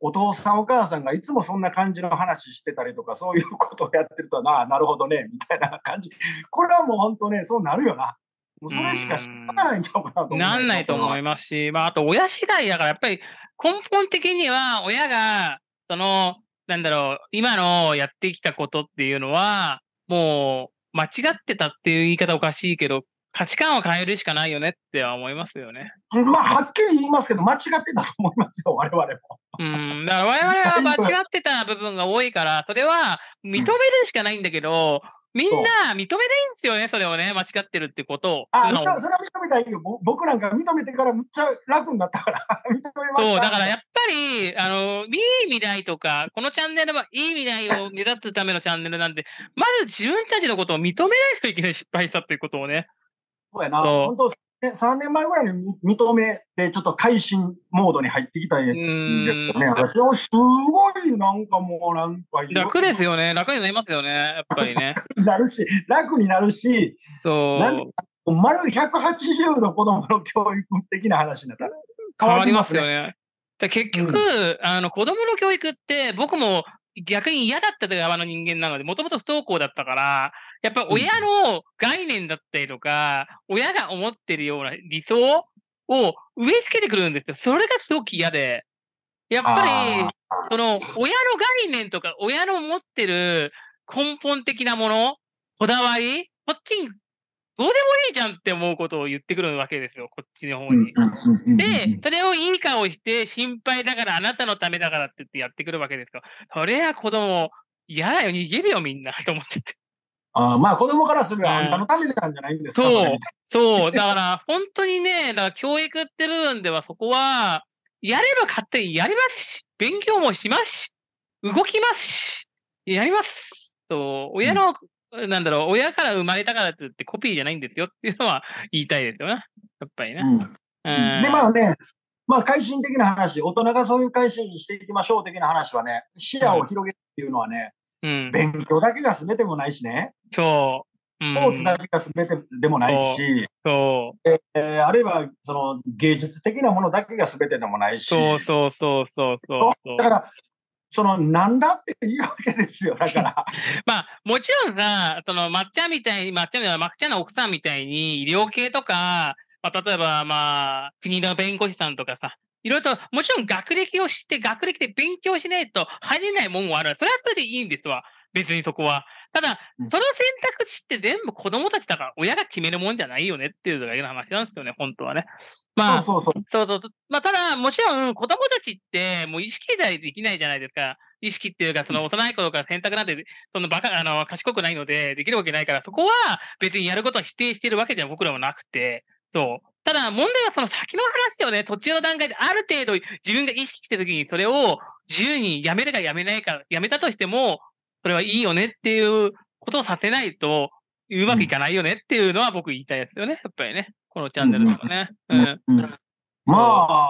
お父さんお母さんがいつもそんな感じの話してたりとか、そういうことをやってると、なあ、なるほどね、みたいな感じ。これはもう本当ね、そうなるよな。もうそれしか仕方ないんちゃうかなと思う。なんないと思いますし、まあ、あと親次第だから、やっぱり根本的には親が、その、なんだろう、今のやってきたことっていうのは、もう間違ってたっていう言い方おかしいけど、価値観を変えるしかないよねっては思いますよね。まあ、はっきり言いますけど、間違ってたと思いますよ、我々も。うん、だから我々は間違ってた部分が多いから、それは認めるしかないんだけど、うん、みんな認めないんですよね、それをね、間違ってるってことを。あ、それは認めたいよ。僕なんか認めてからむっちゃ楽になったから、認めました。そう、だからやっぱり、あの、いい未来とか、このチャンネルはいい未来を目指すためのチャンネルなんで、まず自分たちのことを認めないといけない、失敗したということをね。そうやな、本当さんねんまえぐらいに認めてちょっと改心モードに入ってきたんですよね。私はすごいなんかもうなんか楽ですよね。楽になりますよね、やっぱりね。なるし、楽になるし、そうなんか丸ひゃくはちじゅうど子供の教育的な話になったら変わりますね。変わりますよね。だ結局、うん、あの子供の教育って僕も逆に嫌だった側の人間なので、もともと不登校だったから、やっぱ親の概念だったりとか、うん、親が思ってるような理想を植え付けてくるんですよ。それがすごく嫌で。やっぱり、その、親の概念とか、親の持ってる根本的なもの、こだわり、こっちに、どうでもいいじゃんって思うことを言ってくるわけですよ、こっちの方に。で、それをいい顔して、心配だから、あなたのためだからって言ってやってくるわけですよ。それは子供、嫌だよ、逃げるよ、みんな、と思っちゃって。あまあ、子供からすれば、あんたのためなんじゃないんですか。そう、そう、だから、本当にね、だから教育って部分では、そこは、やれば勝手にやりますし、勉強もしますし、動きますし、やります。そう、親の、うんなんだろう、親から生まれたからって言ってコピーじゃないんですよっていうのは言いたいですよね、やっぱりね。うんうん、でまあね、まあ、改心的な話、大人がそういう改心していきましょう的な話はね、視野を広げるっていうのはね、うん、勉強だけが全てもないしね、そう、うん、スポーツだけが全てでもないし、そうそう、えー、あるいはその芸術的なものだけが全てでもないし、そうそうそうそうそう、だからそのなんだっていうわけですよ、だからまあもちろんさ、そのまっちゃんみたいにまっちゃんのまっちゃんの奥さんみたいに医療系とか、まあ、例えばまあ国の弁護士さんとかさ、いろいろともちろん学歴を知って学歴で勉強しないと入れないもんもある。それはそれでいいんですわ、別にそこは。ただその選択肢って全部子供たちだから親が決めるもんじゃないよねっていうのが話なんですよね、本当はね。まあそうそうそうそうそう、まあ、ただもちろん子供たちってもう意識以外できないじゃないですか。意識っていうか、その幼い頃から選択なんてそのバカあの賢くないのでできるわけないから、そこは別にやることは否定しているわけじゃ僕らもなくて、そう。ただ問題はその先の話よね。途中の段階である程度自分が意識したときにそれを自由にやめるかやめないか、やめたとしてもそれはいいよねっていうことをさせないとうまくいかないよねっていうのは僕言いたいですよね、やっぱりね、このチャンネルでもね、うんうんうん、ま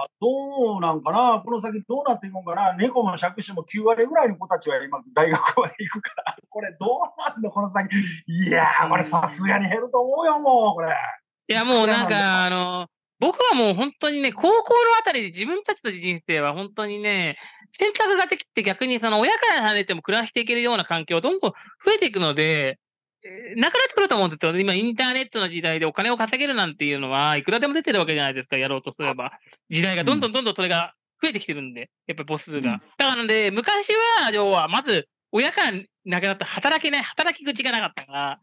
あどうなんかな、この先どうなっていくのかな。猫の借子もきゅうわりぐらいの子たちは今大学まで行くから、これどうなんのこの先。いやー、これさすがに減ると思うよ、もうこれ。いや、もうなんか、あの、僕はもう本当にね、高校のあたりで自分たちの人生は本当にね、選択ができて逆にその親から離れても暮らしていけるような環境がどんどん増えていくので、なくなってくると思うんですよ。今インターネットの時代でお金を稼げるなんていうのはいくらでも出てるわけじゃないですか、やろうとすれば。時代がどんどんどんどんそれが増えてきてるんで、やっぱり母数が。だからで、昔は、要はまず親からなくなった働けない、働き口がなかったから、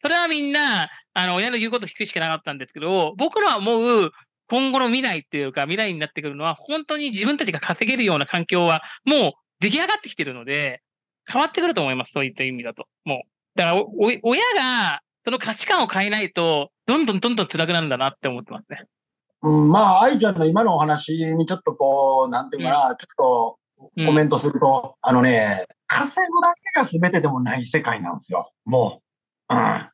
それはみんな、あの、親の言うことを聞くしかなかったんですけど、僕らは思う今後の未来っていうか、未来になってくるのは、本当に自分たちが稼げるような環境は、もう出来上がってきてるので、変わってくると思います、そういった意味だと。もう。だからお、お、親が、その価値観を変えないと、どんどんどんどん辛くなるんだなって思ってますね。うん、まあ、愛ちゃんの今のお話にちょっとこう、なんていうかな、うん、ちょっとコメントすると、うん、あのね、稼ぐだけが全てでもない世界なんですよ、もう。うん、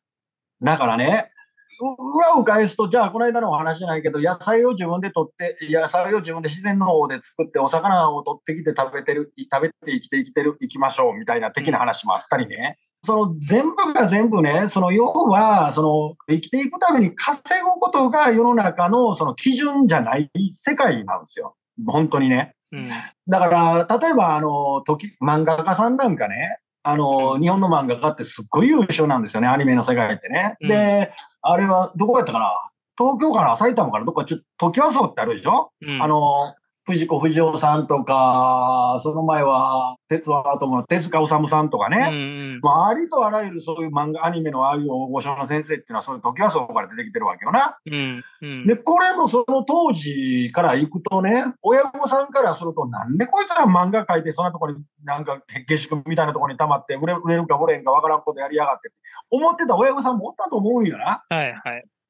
だからね、裏を返すと、じゃあこの間のお話じゃないけど、野菜を自分で取って、野菜を自分で自然の方で作って、お魚を取ってきて食べてる、食べて生きて生きてる、生きましょうみたいな的な話もあったりね、その全部が全部ね、その要はその生きていくために稼ぐことが世の中のその基準じゃない世界なんですよ、本当にね。うん、だから例えばあの時漫画家さんなんかね。あの、日本の漫画家ってすっごい優秀なんですよね、アニメの世界ってね。うん、で、あれはどこやったかな、東京かな、埼玉かな、どっか、ちょっとトキワ荘ってあるでしょ、うん、あの、藤子不二雄さんとか、その前は、鉄腕アトムの手塚治虫さんとかね、うんうん、まあ、ありとあらゆるそういう漫画、アニメのああいう大御所の先生っていうのは、そういうトキワ荘から出てきてるわけよな。うんうん、で、これもその当時から行くとね、親御さんからすると、なんでこいつら漫画描いて、そんなとこに、なんか、下宿みたいなとこに溜まって、売れ、売れるか売れんか分からんことやりやがって、思ってた親御さんもおったと思うんよな。はいはい。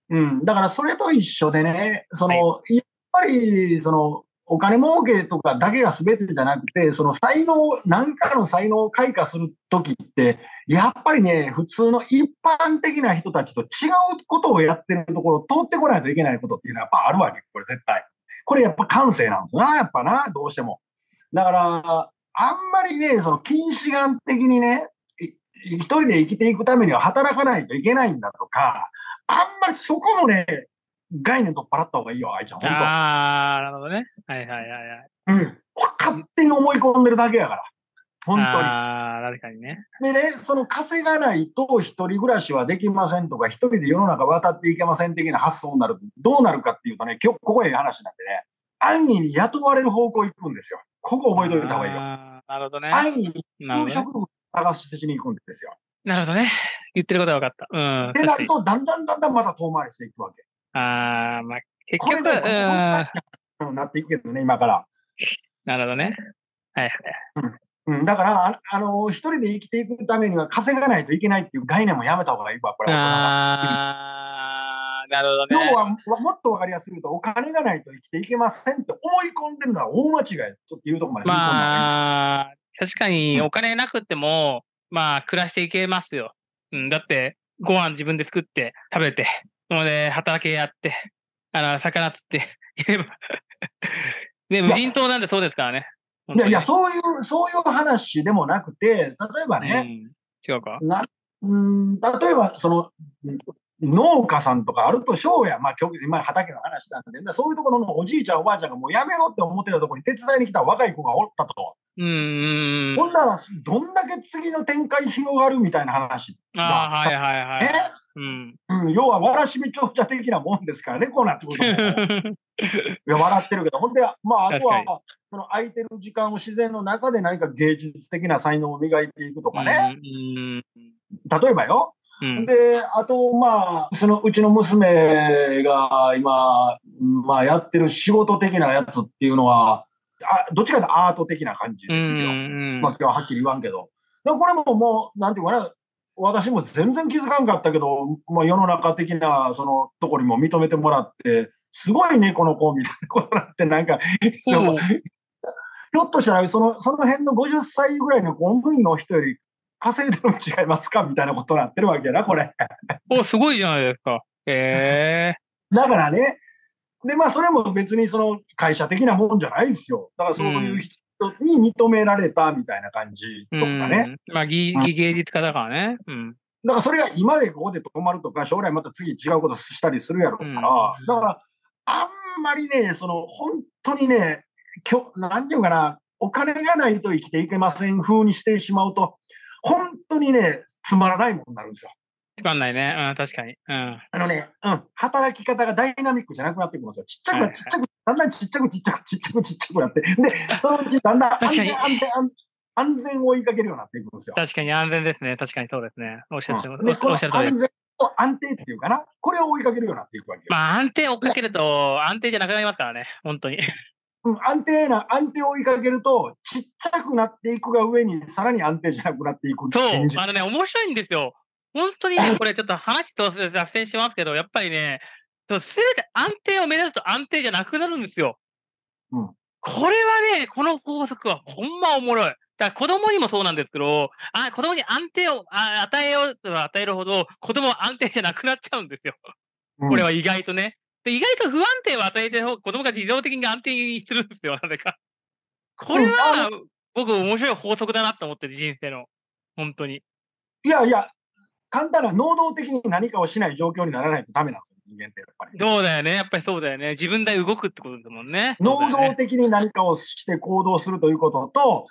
うん、だからそれと一緒でね、その、はい、やっぱり、その、お金儲けとかだけが全てじゃなくて、その才能、何かの才能を開花するときって、やっぱりね、普通の一般的な人たちと違うことをやってるところを通ってこないといけないことっていうのはやっぱあるわけ、これ絶対。これやっぱ感性なんですな、やっぱな、どうしても。だから、あんまりね、その近視眼的にね、一人で生きていくためには働かないといけないんだとか、あんまりそこもね、概念取っ払った方がいいよ、愛ちゃん。本当。ああ、なるほどね。はいはいはいはい。うん。勝手に思い込んでるだけやから。本当に。ああ、確かにね。でね、その稼がないと一人暮らしはできませんとか、一人で世の中渡っていけません的な発想になると、どうなるかっていうとね、今日ここへ話なんでね、安易に雇われる方向行くんですよ。ここ覚えておいた方がいいよ。ああ、なるほどね。安易に就職を探してに行くんですよ。なるほどね。言ってることは分かった。うん。で、だと、だんだんだんだんまた遠回りしていくわけ。ああ、まあ、結局、これは、うん。なっていくけどね、今から。なるほどね。はいはい。うん。だから、あ、あのー、一人で生きていくためには稼がないといけないっていう概念もやめた方がいいわ、これは。ああ、なるほどね。要は、もっとわかりやすく言うと、お金がないと生きていけませんって思い込んでるのは大間違い。ちょっと言うとこまで。まあ、確かに、お金なくても、うん、まあ、暮らしていけますよ。うん、だって、ご飯自分で作って、食べて。ので、働きやって、あの、魚釣って、いればね、無人島なんてそうですからね。いやいや、そういう、そういう話でもなくて、例えばね、うん、違うかな、うん、例えば、その、農家さんとかあるとしょうや、まあ、今畑の話なんで、そういうところのおじいちゃんおばあちゃんがもうやめろって思ってたところに手伝いに来た若い子がおったと。うん。ほんなら、どんだけ次の展開広がるみたいな話。ああ、はいはいはい。ね、うん、うん。要は、わらしみ長者的なもんですからね、こうなってことも。いや、笑ってるけど、ほんで、まあ、あとは、その空いてる時間を自然の中で何か芸術的な才能を磨いていくとかね。うん。例えばよ。うん、で、あと、まあ、そのうちの娘が今、まあ、やってる仕事的なやつっていうのは、あどっちかというとアート的な感じですよ。まあ、今日ははっきり言わんけど。でもこれももう、なんていうかね、私も全然気づかんかったけど、まあ、世の中的なそのところにも認めてもらって、すごいね、この子みたいなことになって、なんか、うん、ひょっとしたらその、その辺のごじゅっさいぐらいの公務員の人より、稼いでも違いますかみたいなことになってるわけやな、これ。お、すごいじゃないですか。へえ。だからね、で、まあ、それも別にその会社的なもんじゃないですよ。だからそういう人に認められたみたいな感じとかね。うん、まあ、芸術家だからね。うん。だからそれが今でここで止まるとか、将来また次違うことしたりするやろうから、うん、だから、あんまりね、その、本当にね、きょ、なんていうかな、お金がないと生きていけません風にしてしまうと、本当にね、つまらないものになるんですよ。つまらないね。うん、確かに。うん。あのね、うん、働き方がダイナミックじゃなくなってくるんですよ。ちっちゃく、ちっちゃく、だんだんちっちゃく、ちっちゃく、ちっちゃく、ちっちゃくなって。で、そのうちだんだん安全、安全、安全を追いかけるようになっていくんですよ。確かに安全ですね。確かにそうですね。おっしゃってます。おっしゃってます。安全と安定っていうかな。これを追いかけるようになっていくわけよ。まあ、安定を追っかけると、安定じゃなくなりますからね。本当に。うん、安定な、安定を追いかけると、ちっちゃくなっていくが上に、さらに安定じゃなくなっていく。そう、あのね、面白いんですよ。本当に、ね、これちょっと話と脱線しますけど、やっぱりね、そう、すべて安定を目指すと安定じゃなくなるんですよ。うん、これはね、この法則はほんまおもろい。だから子供にもそうなんですけど、あ子供に安定をあ与えようと与えるほど、子供は安定じゃなくなっちゃうんですよ。これは意外とね。うんで意外と不安定を与えて子供が自動的に安定にするんですよ、なぜか。これは、僕、面白い法則だなと思ってる、人生の。本当に。いやいや、簡単な、能動的に何かをしない状況にならないとダメなんですよ、人間って、やっぱり。そうだよね、やっぱりそうだよね。自分で動くってことだもんね。能動的に何かをして行動するということと、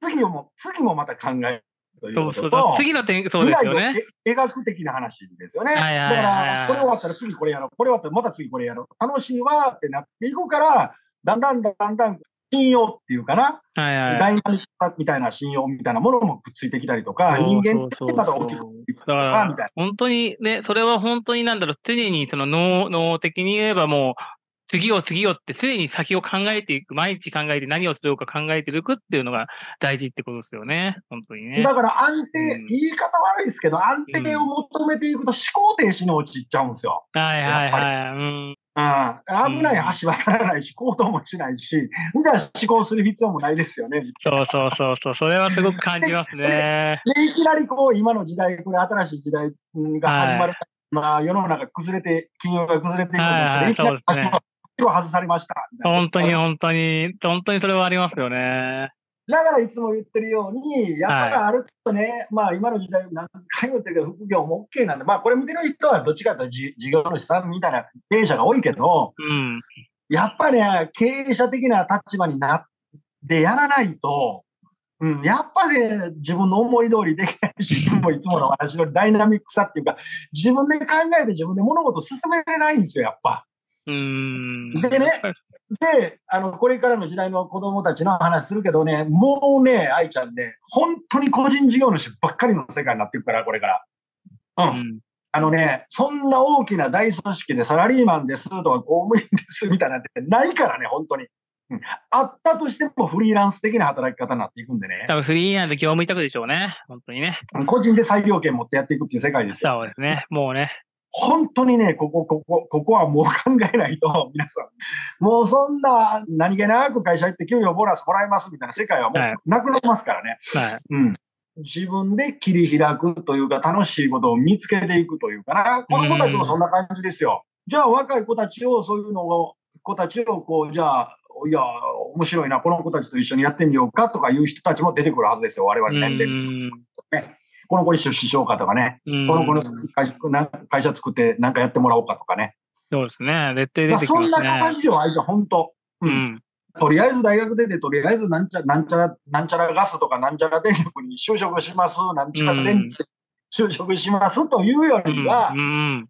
次も、次もまた考えるということと、次の点、そうですよね。科学的な話ですよね。だから、これ終わったら次これやろう。これ終わったらまた次これやろう。楽しいわってなっていくから、だんだんだんだん信用っていうかな。ダイナミックみたいな信用みたいなものもくっついてきたりとか、人間ってまた大きくいくとか、みたいな。本当にね、それは本当になんだろう、常にその脳、脳的に言えばもう、次を次をって常に先を考えていく、毎日考えて何をするか考えていくっていうのが大事ってことですよね。本当にね。だから安定、うん、言い方悪いですけど、安定を求めていくと思考停止に陥っちゃうんですよ。はいはいはい。うん。ああ、危ない橋渡らないし、行動もしないし、じゃあ思考する必要もないですよね。そうそうそうそう、それはすごく感じますね。で、いきなりこう、今の時代、これ新しい時代が始まる、はい、まあ世の中崩れて、金融が崩れていくんですよね。そうですね。外されました。本当に本当に本当にそれはありますよね。だからいつも言ってるように、やっぱりあるとね、はい、まあ今の時代何回も言ってるけど副業も OK なんで、まあこれ見てる人はどっちかというと事業主さんみたいな経営者が多いけど、うん、やっぱりね経営者的な立場になってやらないと、うん、やっぱり、ね、自分の思い通りできないし、いつもいつもの私のダイナミックさっていうか、自分で考えて自分で物事を進めれないんですよやっぱ。うんでね、であのこれからの時代の子どもたちの話するけどね、もうね、愛ちゃんね、本当に個人事業主ばっかりの世界になっていくから、これから。うん、うん、あのね、そんな大きな大組織でサラリーマンですとか、公務員ですみたいなんてないからね、本当に。うん、あったとしてもフリーランス的な働き方になっていくんでね。多分フリーランス業務委託でしょうね、本当にね。個人で裁量権持ってやっていくっていう世界ですよ。そうですね、もうね。本当にね、ここ、ここ、ここはもう考えないと、皆さん。もうそんな、何気なく会社行って給料ボーナスもらえますみたいな世界はもうなくなりますからね。はいはい、うん。自分で切り開くというか、楽しいことを見つけていくというかな。子供たちもそんな感じですよ。じゃあ若い子たちをそういうのを子たちをこう、じゃあいや面白いな、この子たちと一緒にやってみようかとかいう人たちも出てくるはずですよ、我々年齢ね。この子一緒にしようかとかね、この子の会社作って何かやってもらおうかとかね。そうですね、絶対出てきますね。まあ、そんな感じはあれじゃ本当、うんうん、とりあえず大学出て、とりあえずなんちゃなんちゃらなんちゃらガスとかなんちゃら電力に就職します、なんちゃら電力に就職しますというよりは、うんうん、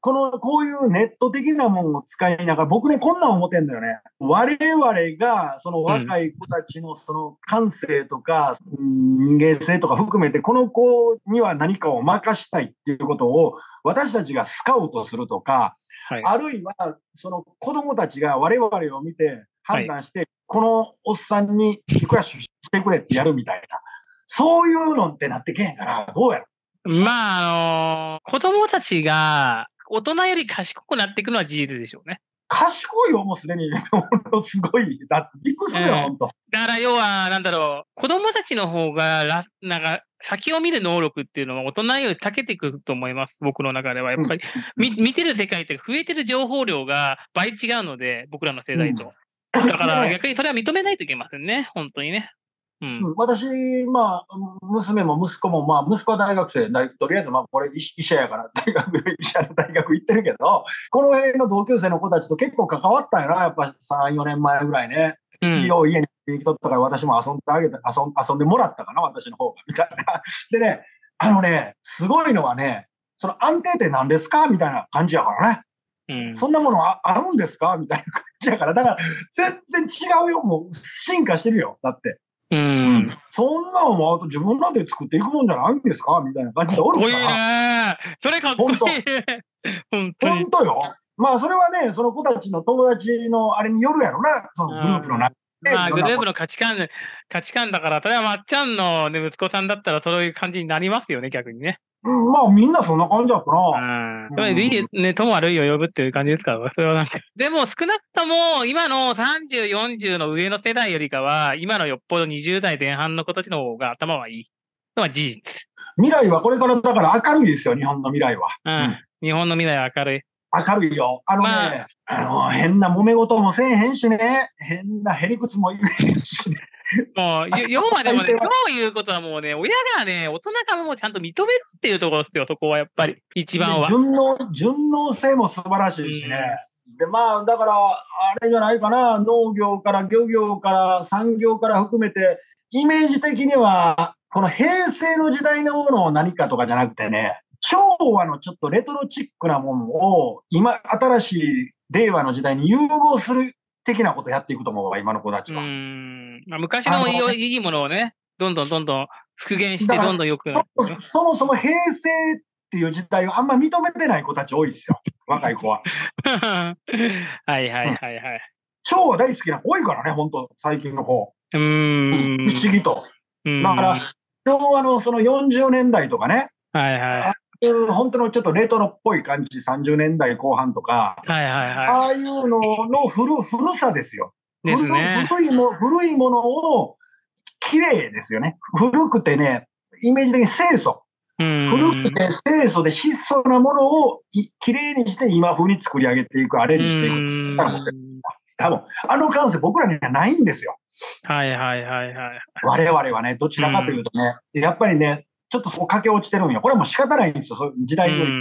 このこういうネット的なものを使いながら、僕ねこんなん思ってんだよね。我々がその若い子たちのその感性とか人間性とか含めて、この子には何かを任したいっていうことを私たちがスカウトするとか、はい、あるいはその子どもたちが我々を見て判断して、はい、このおっさんにリクラッシュしてくれってやるみたいな、そういうのってなってけへんからどうやろ。まあ、あのー、子どもたちが大人より賢くなっていくのは事実でしょうね。賢いよ、もうすでにすごいだってびっくりするよ、うん、本当。だから要はなんだろう、子供たちの方がなんか先を見る能力っていうのは大人より長けてくると思います。僕の中ではやっぱり、うん、見てる世界って増えてる情報量が倍違うので、僕らの世代と、うん、だから逆にそれは認めないといけませんね、本当にね。うん、私、まあ、娘も息子も、まあ、息子は大学生、とりあえず、まあ、これ医者やから、大学、医者の大学行ってるけど、この辺の同級生の子たちと結構関わったんやな、やっぱさん、よねんまえぐらいね。うん、よう家に行きとったから、私も遊んであげて、遊ん、遊んでもらったかな、私の方が、みたいな。でね、あのね、すごいのはね、その安定って何ですかみたいな感じやからね。うん、そんなもの あ, あるんですかみたいな感じやから、だから、全然違うよ、もう、進化してるよ、だって。うんうん、そんなの自分らで作っていくもんじゃないんですかみたいな感じでおるから。かっこいいね。それかっこいい。本当本当よ。まあそれはね、その子たちの友達のあれによるやろな、そのグループの中で、うん。まあグループの価値観、価値観だから、例えばまっちゃんの、ね、息子さんだったらそういう感じになりますよね、逆にね。うん、まあみんなそんな感じだったな。うん。うん、いいね、友悪いを呼ぶっていう感じですから、それはなんか。でも少なくとも今のさんじゅう、よんじゅうの上の世代よりかは、今のよっぽどにじゅう代前半の子たちの方が頭はいいのは事実。未来はこれからだから明るいですよ、日本の未来は。うん。うん、日本の未来は明るい。明るいよ。あのね、まあ、あの変な揉め事もせえへんしね、変なへりくつも言えへんしね。もう要はでもね、そういうことはもうね、親がね、大人がもうちゃんと認めるっていうところですよ、そこはやっぱり一番は。順応、順応性も素晴らしいしね。うん、でまあだからあれじゃないかな、農業から漁業から産業から含めて、イメージ的にはこの平成の時代のものを何かとかじゃなくてね、昭和のちょっとレトロチックなものを今新しい令和の時代に融合する。的なことやっていくと思うわ、今の子たちは。うん、まあ、昔のいいものをね、どんどんどんどん復元して、どんどん良くなる。そ, そもそも平成っていう時代をあんま認めてない子たち多いですよ、若い子は。はいはいはいはい。うん、昭和大好きな子多いからね、本当最近の子。うーん、不思議と。だから、昭和のそのよんじゅうねんだいとかね。はいはい。本当のちょっとレトロっぽい感じ、さんじゅうねんだいこう半とか、はいはいはい、ああいうのの 古, 古さですよです、ね、古, いも古いものを綺麗ですよね。古くてね、イメージ的に清楚、古くて清楚で質素なものを綺麗にして今風に作り上げていく、アレンジしていく、多分あの感性僕らにはないんですよ。はいはいはいはい。我々はね、どちらかというとね、やっぱりね、ちょっとそう駆け落ちてるんや。これはもう仕方ないんですよ。そう時代より、うんう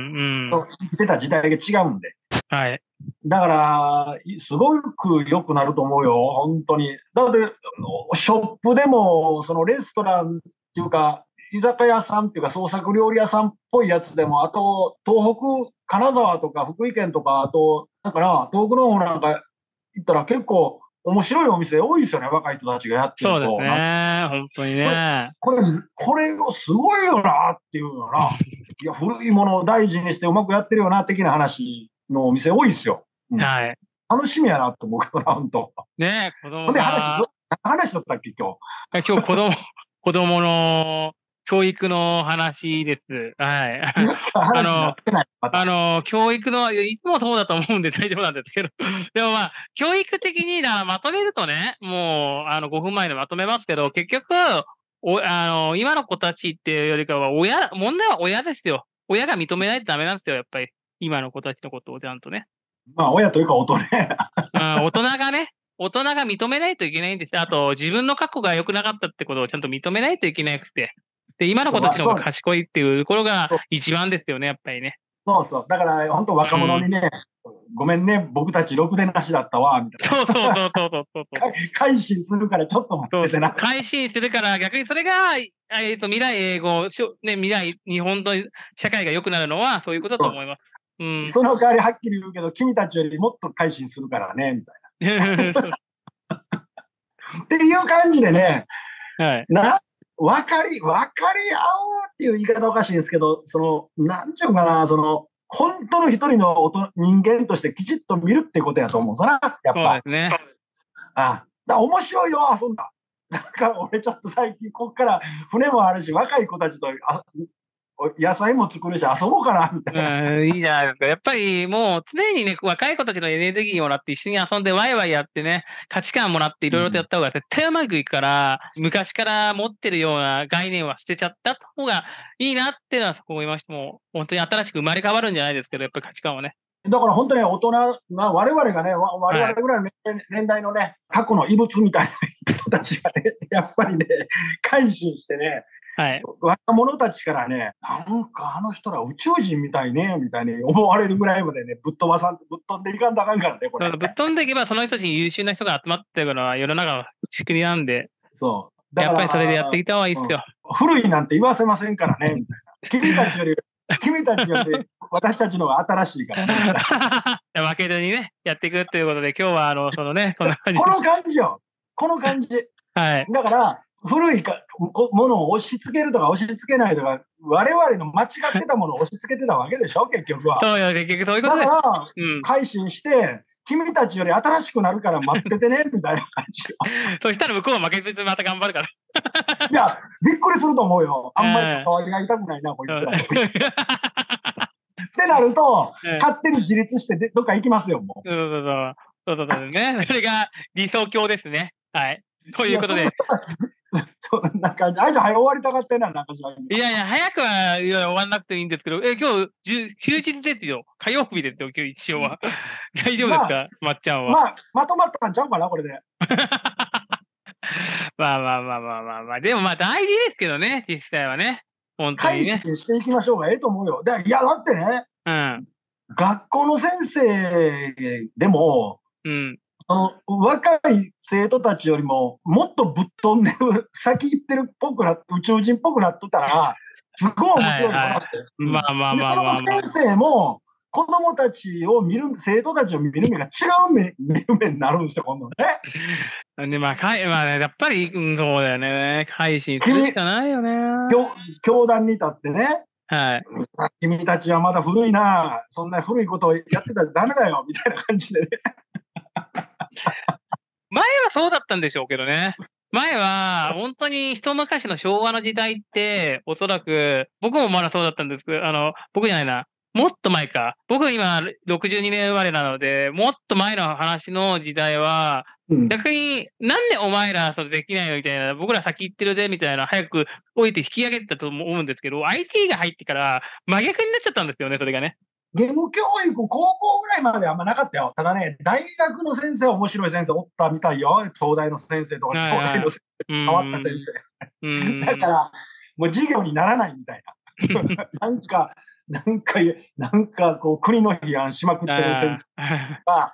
ん、出た時代が違うんで。はい。だから、すごく良くなると思うよ、本当に。だって、ショップでも、そのレストランっていうか、居酒屋さんっていうか、創作料理屋さんっぽいやつでも、あと、東北、金沢とか福井県とか、あと、だから、東北の方なんか行ったら結構、面白いお店多いですよね、若い人たちがやってると。そうですね、本当にね。これ、これをすごいよなっていうような、いや、古いものを大事にしてうまくやってるよな、的な話のお店多いですよ。うん、はい。楽しみやなと思うから、本当。ねえ、子供の。話、話だったっけ、今日。今日、子供、子供の教育の話です。はい。あの、あの、教育の、いつもそうだと思うんで大丈夫なんですけど。でもまあ、教育的にな、まとめるとね、もう、あの、ごふんまえでまとめますけど、結局、お、あの、今の子たちっていうよりかは、親、問題は親ですよ。親が認めないとダメなんですよ、やっぱり。今の子たちのことをちゃんとね。まあ親というか大人大人がね、大人が認めないといけないんです。あと自分の過去が良くなかったってことをちゃんと認めないといけなくて、で今の子たちの方が賢いっていうところが一番ですよね、やっぱりね。そうそう、だから本当若者にね、うん、ごめんね僕たちろくでなしだったわみたいな。そうそうそうそうそうそう改心するからちょっと待っててな。そうそう、改心するから逆にそれが、えー、と未来英語、ね、未来日本の社会が良くなるのはそういうことだと思います。うん、その代わりはっきり言うけど君たちよりもっと改心するからねみたいなっていう感じでね、はい、な分かり分かり合おうっていう言い方おかしいですけど、その何ていうかな、その本当の一人の人間としてきちっと見るってことやと思うかな、やっぱ。そうですね。あ、だから面白いよ、遊んだ。だから俺ちょっと最近こっから船もあるし若い子たちとあ野菜も作るし遊ぼうかなみたいな、うん、いいじゃないですか。やっぱりもう常にね、若い子たちのエネルギーもらって一緒に遊んでワイワイやってね、価値観もらっていろいろとやった方が絶対うまくいくから、うん、昔から持ってるような概念は捨てちゃった方がいいなってのはそこ思いました。もう本当に新しく生まれ変わるんじゃないですけど、やっぱり価値観はね。だから本当に大人、まあ、我々がね、我々ぐらいの年代のね、はい、過去の遺物みたいな人たちがね、やっぱりね、改心してね、はい、若者たちからね、なんかあの人ら宇宙人みたいねみたいに思われるぐらいまでね、ぶっ飛ばさん、ぶっ飛んでいかんとあかんからね、これ。ぶっ飛んでいけばその人たちに優秀な人が集まってるのは世の中の仕組みなんで、そうだからやっぱりそれでやってきた方がいいですよ、うん、古いなんて言わせませんからねみたいな。君たちより君たちより私たちの方が新しいからね負けずにねやっていくということで、今日はあのそのねそんな感じこの感じよ、この感じ、はい、だから古いかものを押し付けるとか押し付けないとか、我々の間違ってたものを押し付けてたわけでしょ結局は。そうよ、結局そういうことです。だから、うん、改心して君たちより新しくなるから待っててねみたいな感じそしたら向こうは負けずにまた頑張るからいやびっくりすると思うよ、あんまり可愛がりたくないなこいつらってなると勝手に自立してどっか行きますよ、もう。そうそうそうそうそうそうね、それが理想郷ですね。はい、ということでそんな感じ。あいつ早終わりたがってんな、なんか。いやいや、早くは終わんなくていいんですけど、え、今日、休日ですよ。火曜日ですよ、今日一応は。大丈夫ですか、まっちゃんは。まあ、まとまったんちゃうかな、これで。まあまあまあまあまあまあ、でもまあ大事ですけどね、実際はね。本当にね。改心していきましょうがええと思うよ。で、いや、だってね、うん、学校の先生でも、うん。あの若い生徒たちよりももっとぶっ飛んでる先行ってるっぽくなって宇宙人っぽくなってたらすごい面白いかなって。まあまあまあまあ、まあ、先生も子供たちを見る、生徒たちを見る目が違う目見る目になるんですよ今度ね。でまあかいまあね、やっぱり、うん、そうだよね、改心するしかないよね。教壇に立ってね。はい、君たちはまだ古いな、そんな古いことをやってたらダメだよみたいな感じでね。前はそうだったんでしょうけどね。前は本当に一昔の昭和の時代っておそらく僕もまだそうだったんですけど、あの僕じゃないな、もっと前か、僕今ろくじゅうにねん生まれなのでもっと前の話の時代は、うん、逆になんでお前らそれできないよみたいな、僕ら先行ってるぜみたいな、早く置いて引き上げてたと思うんですけど、 アイティー が入ってから真逆になっちゃったんですよね、それがね。義務教育、高校ぐらいまであんまなかったよ。ただね、大学の先生は面白い先生おったみたいよ。東大の先生とか、東大の先生、変わった先生。だから、もう授業にならないみたいな。なんか、なんか、なんかこう、国の批判しまくってる先生が。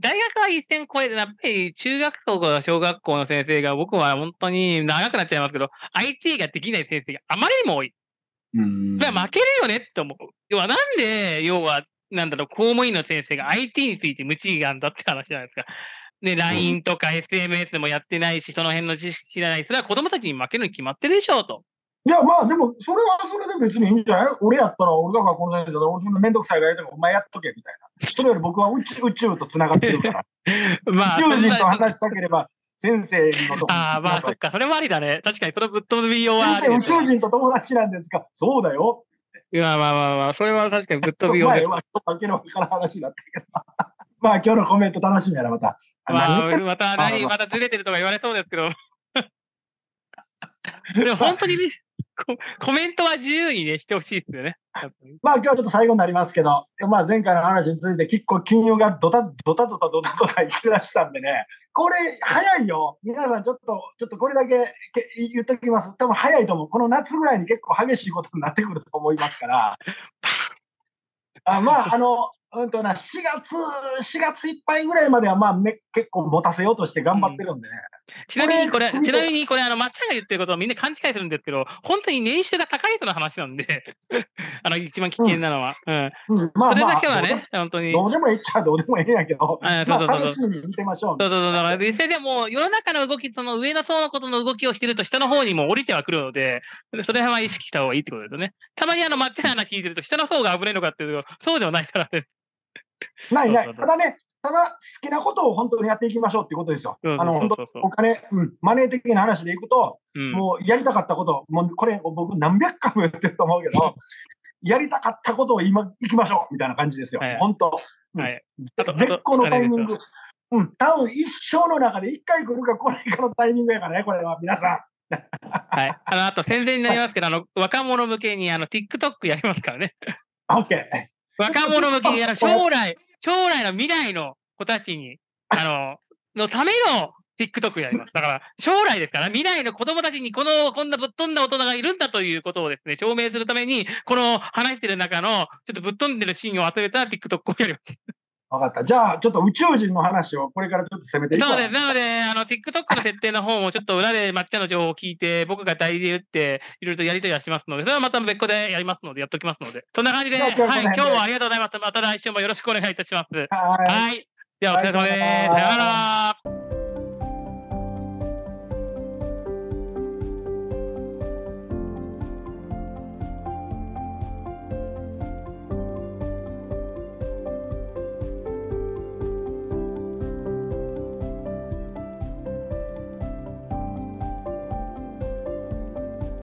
大学は一線超えて、やっぱり中学校から小学校の先生が、僕は本当に長くなっちゃいますけど、アイティー ができない先生があまりにも多い。うん、負けるよねって思う。要はなんで、要は、なんだろう、公務員の先生が アイティー について無知がんだって話じゃないですか。で、ライン とか エスエムエス もやってないし、その辺の知識じゃない。それは子供たちに負けるに決まってるでしょうと。いや、まあでも、それはそれで別にいいんじゃない？俺やったら、俺だからこの先生だから、俺そんな面倒くさいがやるとか、お前やっとけみたいな。それより僕は宇宙、宇宙とつながってるから。まあ、宇宙人と話したければ。先生のとこああ、まあそっか、それもありだね。確かに、そのぶっ飛びようは。先生、宇宙人と友達なんですか？そうだよ。いや、まあまあまあ、それは確かにぶっ飛びようです。まあ、今日の話だったけど。まあ、今日のコメント楽しみやな、また。まあ、また、何、またずれてるとか言われそうですけど。でも本当にね、コメントは自由に、ね、してほしいですよね。まあ今日はちょっと最後になりますけど、まあ、前回の話について結構金融がドタドタドタドタドタいきだしたんでね、これ早いよ皆さん、ちょっとちょっとこれだけ言っときます。多分早いと思う。この夏ぐらいに結構激しいことになってくると思いますからあ、まああのうんとな、しがつ、しがついっぱいぐらいまでは、まあ、め結構持たせようとして頑張ってるんでね。うん、ちなみにこれ、これちなみにこれ、あの、まっちゃんが言ってることをみんな勘違いするんですけど、本当に年収が高い人の話なんで、あの、一番危険なのは。うん。うん、まあ、それだけはね、まあ、本当に。どうでもいいっちゃどうでもいいんやけど、楽しみに見てましょう。そうそうそう。だから、実際でも、世の中の動き、その上の層のことの動きをしてると、下の方にも降りてはくるので、それは意識した方がいいってことですよね。たまにあの、まっちゃんの話聞いてると、下の層が危ないのかっていうと、そうではないからね。ないない。ただね、ただ好きなことを本当にやっていきましょうっていうことですよ。あの、本当お金、うん、マネー的な話でいくと、うん、もうやりたかったこと、もうこれ僕何百回も言ってると思うけど、やりたかったことを今行きましょうみたいな感じですよ。はい、本当、はい、うん、絶好のタイミング。うん、多分一生の中で一回来るか来ないかのタイミングやからね、これは皆さん。はい。あの、あと宣伝になりますけど、あの、若者向けにあの TikTok やりますからね。OK 。若者向けに、将来、将来の未来の子たちに、あの、のための TikTok やります。だから、将来ですから、未来の子供たちにこの、こんなぶっ飛んだ大人がいるんだということをですね、証明するために、この話してる中の、ちょっとぶっ飛んでるシーンを集めた TikTok をやります。分かった。じゃあ、ちょっと宇宙人の話をこれからちょっと攻めていこう。そうです。なので、あの、TikTok の設定の方もちょっと裏で抹茶の情報を聞いて、僕が代理で打って、いろいろとやりとりはしますので、それはまた別個でやりますので、やっておきますので。そんな感じで、はい、今日はありがとうございます。また来週もよろしくお願いいたします。はい。では、お疲れ様です。さよなら。